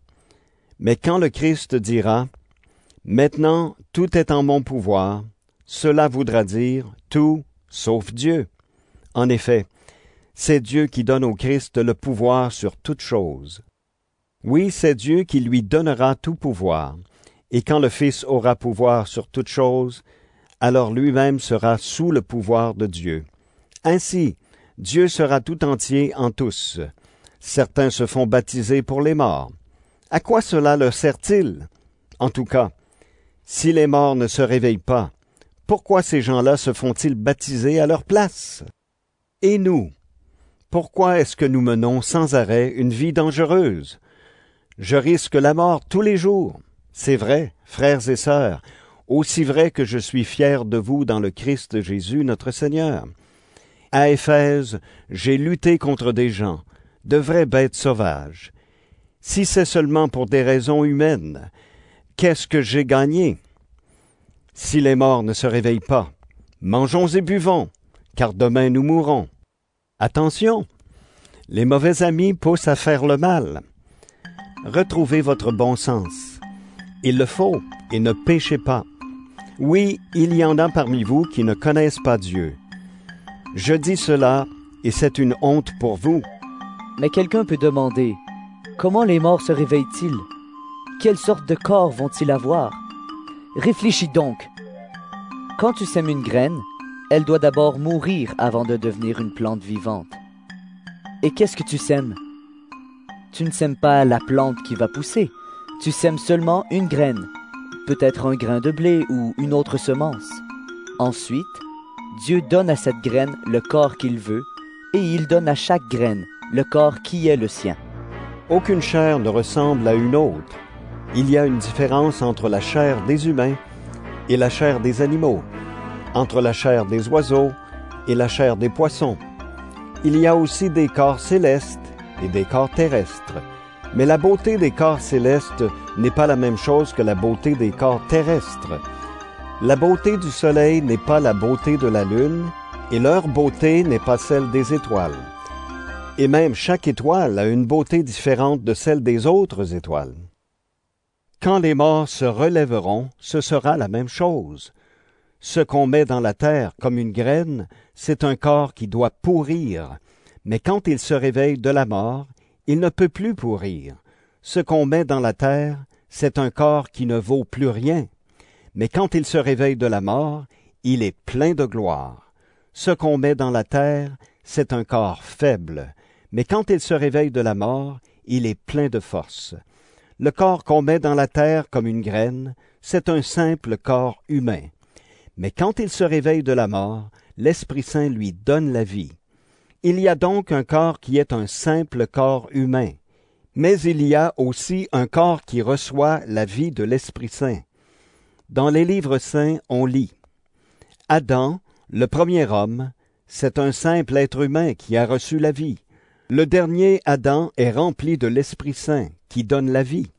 Mais quand le Christ dira « Maintenant, tout est en mon pouvoir », cela voudra dire « tout sauf Dieu ». En effet, c'est Dieu qui donne au Christ le pouvoir sur toute chose. Oui, c'est Dieu qui lui donnera tout pouvoir. Et quand le Fils aura pouvoir sur toute chose, alors lui-même sera sous le pouvoir de Dieu. Ainsi, Dieu sera tout entier en tous. Certains se font baptiser pour les morts. À quoi cela leur sert-il? En tout cas, si les morts ne se réveillent pas, pourquoi ces gens-là se font-ils baptiser à leur place? Et nous? Pourquoi est-ce que nous menons sans arrêt une vie dangereuse? Je risque la mort tous les jours. C'est vrai, frères et sœurs, aussi vrai que je suis fier de vous dans le Christ Jésus notre Seigneur. À Éphèse, j'ai lutté contre des gens, de vraies bêtes sauvages. Si c'est seulement pour des raisons humaines, qu'est-ce que j'ai gagné? Si les morts ne se réveillent pas, mangeons et buvons, car demain nous mourrons. Attention, les mauvais amis poussent à faire le mal. Retrouvez votre bon sens. Il le faut, et ne péchez pas. Oui, il y en a parmi vous qui ne connaissent pas Dieu. Je dis cela, et c'est une honte pour vous. Mais quelqu'un peut demander, comment les morts se réveillent-ils? Quelle sorte de corps vont-ils avoir? Réfléchis donc. Quand tu sèmes une graine, elle doit d'abord mourir avant de devenir une plante vivante. Et qu'est-ce que tu sèmes? Tu ne sèmes pas la plante qui va pousser. Tu sèmes seulement une graine, peut-être un grain de blé ou une autre semence. Ensuite, Dieu donne à cette graine le corps qu'il veut, et il donne à chaque graine le corps qui est le sien. Aucune chair ne ressemble à une autre. Il y a une différence entre la chair des humains et la chair des animaux, entre la chair des oiseaux et la chair des poissons. Il y a aussi des corps célestes et des corps terrestres. Mais la beauté des corps célestes n'est pas la même chose que la beauté des corps terrestres. La beauté du soleil n'est pas la beauté de la lune, et leur beauté n'est pas celle des étoiles. Et même chaque étoile a une beauté différente de celle des autres étoiles. Quand les morts se relèveront, ce sera la même chose. Ce qu'on met dans la terre comme une graine, c'est un corps qui doit pourrir. Mais quand il se réveille de la mort, il ne peut plus pourrir. Ce qu'on met dans la terre, c'est un corps qui ne vaut plus rien. Mais quand il se réveille de la mort, il est plein de gloire. Ce qu'on met dans la terre, c'est un corps faible. Mais quand il se réveille de la mort, il est plein de force. Le corps qu'on met dans la terre comme une graine, c'est un simple corps humain. Mais quand il se réveille de la mort, l'Esprit Saint lui donne la vie. Il y a donc un corps qui est un simple corps humain, mais il y a aussi un corps qui reçoit la vie de l'Esprit Saint. Dans les livres saints, on lit « Adam, le premier homme, c'est un simple être humain qui a reçu la vie. Le dernier Adam est rempli de l'Esprit Saint qui donne la vie.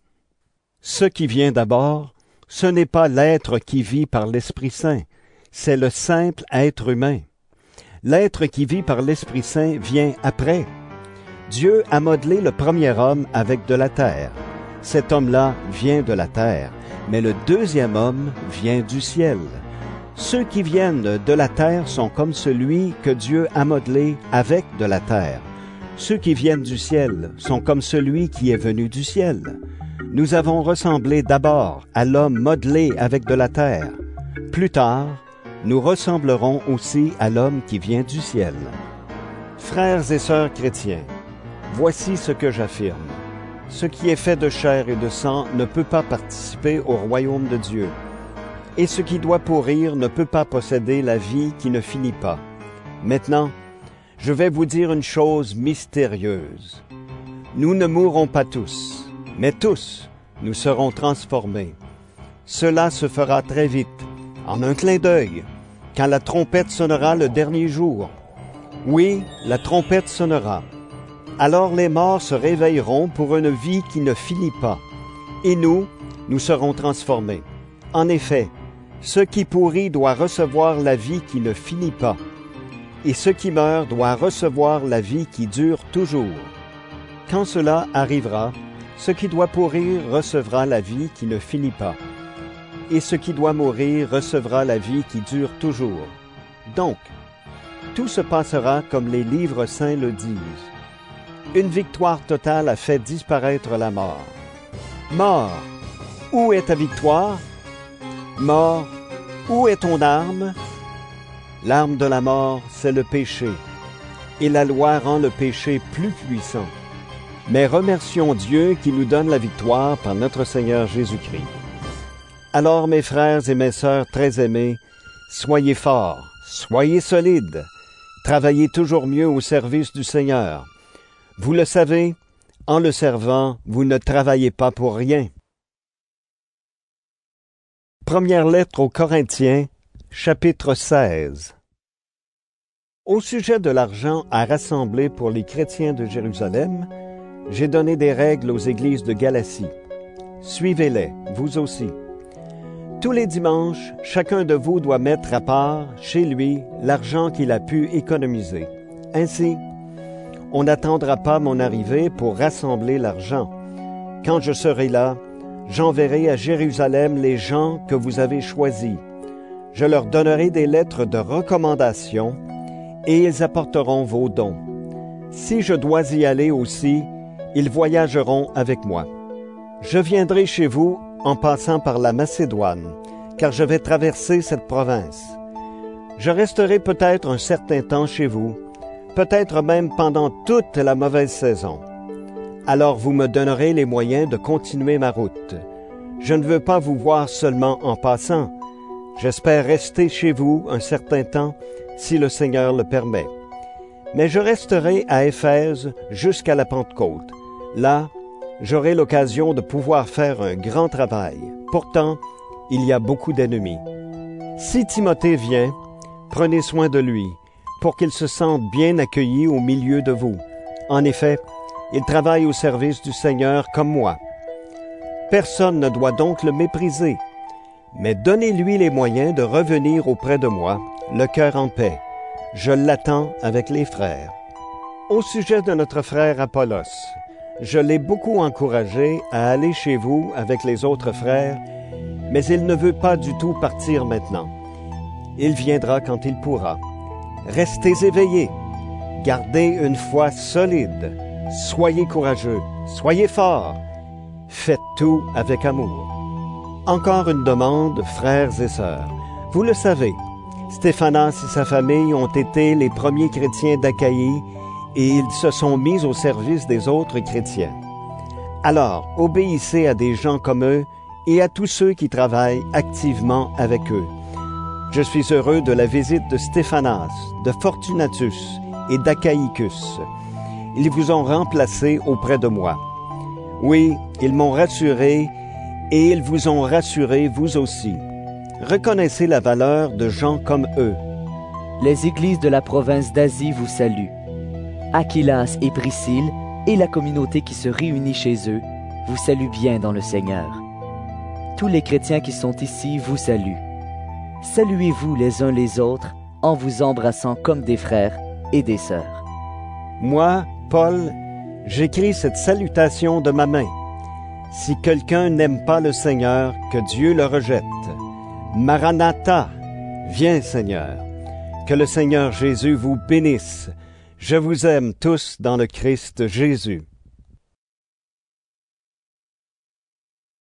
Ce qui vient d'abord, ce n'est pas l'être qui vit par l'Esprit Saint, c'est le simple être humain. L'être qui vit par l'Esprit Saint vient après. Dieu a modelé le premier homme avec de la terre. Cet homme-là vient de la terre, mais le deuxième homme vient du ciel. Ceux qui viennent de la terre sont comme celui que Dieu a modelé avec de la terre. Ceux qui viennent du ciel sont comme celui qui est venu du ciel. Nous avons ressemblé d'abord à l'homme modelé avec de la terre. Plus tard, nous ressemblerons aussi à l'homme qui vient du ciel. Frères et sœurs chrétiens, voici ce que j'affirme. Ce qui est fait de chair et de sang ne peut pas participer au royaume de Dieu. Et ce qui doit pourrir ne peut pas posséder la vie qui ne finit pas. Maintenant, je vais vous dire une chose mystérieuse. Nous ne mourrons pas tous. Mais tous, nous serons transformés. Cela se fera très vite, en un clin d'œil, quand la trompette sonnera le dernier jour. Oui, la trompette sonnera. Alors les morts se réveilleront pour une vie qui ne finit pas. Et nous, nous serons transformés. En effet, ce qui pourrit doit recevoir la vie qui ne finit pas. Et ce qui meurt doit recevoir la vie qui dure toujours. Quand cela arrivera, ce qui doit pourrir recevra la vie qui ne finit pas, et ce qui doit mourir recevra la vie qui dure toujours. Donc, tout se passera comme les livres saints le disent. Une victoire totale a fait disparaître la mort. Mort, où est ta victoire? Mort, où est ton arme? L'arme de la mort, c'est le péché, et la loi rend le péché plus puissant. Mais remercions Dieu qui nous donne la victoire par notre Seigneur Jésus-Christ. Alors, mes frères et mes sœurs très aimés, soyez forts, soyez solides, travaillez toujours mieux au service du Seigneur. Vous le savez, en le servant, vous ne travaillez pas pour rien. Première lettre aux Corinthiens, chapitre seize. Au sujet de l'argent à rassembler pour les chrétiens de Jérusalem, j'ai donné des règles aux églises de Galatie. Suivez-les, vous aussi. Tous les dimanches, chacun de vous doit mettre à part, chez lui, l'argent qu'il a pu économiser. Ainsi, on n'attendra pas mon arrivée pour rassembler l'argent. Quand je serai là, j'enverrai à Jérusalem les gens que vous avez choisis. Je leur donnerai des lettres de recommandation et ils apporteront vos dons. Si je dois y aller aussi, ils voyageront avec moi. Je viendrai chez vous en passant par la Macédoine, car je vais traverser cette province. Je resterai peut-être un certain temps chez vous, peut-être même pendant toute la mauvaise saison. Alors vous me donnerez les moyens de continuer ma route. Je ne veux pas vous voir seulement en passant. J'espère rester chez vous un certain temps, si le Seigneur le permet. Mais je resterai à Éphèse jusqu'à la Pentecôte. Là, j'aurai l'occasion de pouvoir faire un grand travail. Pourtant, il y a beaucoup d'ennemis. Si Timothée vient, prenez soin de lui, pour qu'il se sente bien accueilli au milieu de vous. En effet, il travaille au service du Seigneur comme moi. Personne ne doit donc le mépriser, mais donnez-lui les moyens de revenir auprès de moi, le cœur en paix. Je l'attends avec les frères. Au sujet de notre frère Apollos, je l'ai beaucoup encouragé à aller chez vous avec les autres frères, mais il ne veut pas du tout partir maintenant. Il viendra quand il pourra. Restez éveillés. Gardez une foi solide. Soyez courageux. Soyez forts. Faites tout avec amour. Encore une demande, frères et sœurs. Vous le savez, Stéphanas et sa famille ont été les premiers chrétiens d'Achaïe et ils se sont mis au service des autres chrétiens. Alors, obéissez à des gens comme eux et à tous ceux qui travaillent activement avec eux. Je suis heureux de la visite de Stéphanas, de Fortunatus et d'Achaïcus. Ils vous ont remplacés auprès de moi. Oui, ils m'ont rassuré et ils vous ont rassuré vous aussi. reconnaissez la valeur de gens comme eux. Les églises de la province d'Asie vous saluent. Aquilas et Priscille et la communauté qui se réunit chez eux vous saluent bien dans le Seigneur. Tous les chrétiens qui sont ici vous saluent. Saluez-vous les uns les autres en vous embrassant comme des frères et des sœurs. Moi, Paul, j'écris cette salutation de ma main. Si quelqu'un n'aime pas le Seigneur, que Dieu le rejette. Maranatha, viens Seigneur. Que le Seigneur Jésus vous bénisse. Je vous aime tous dans le Christ Jésus.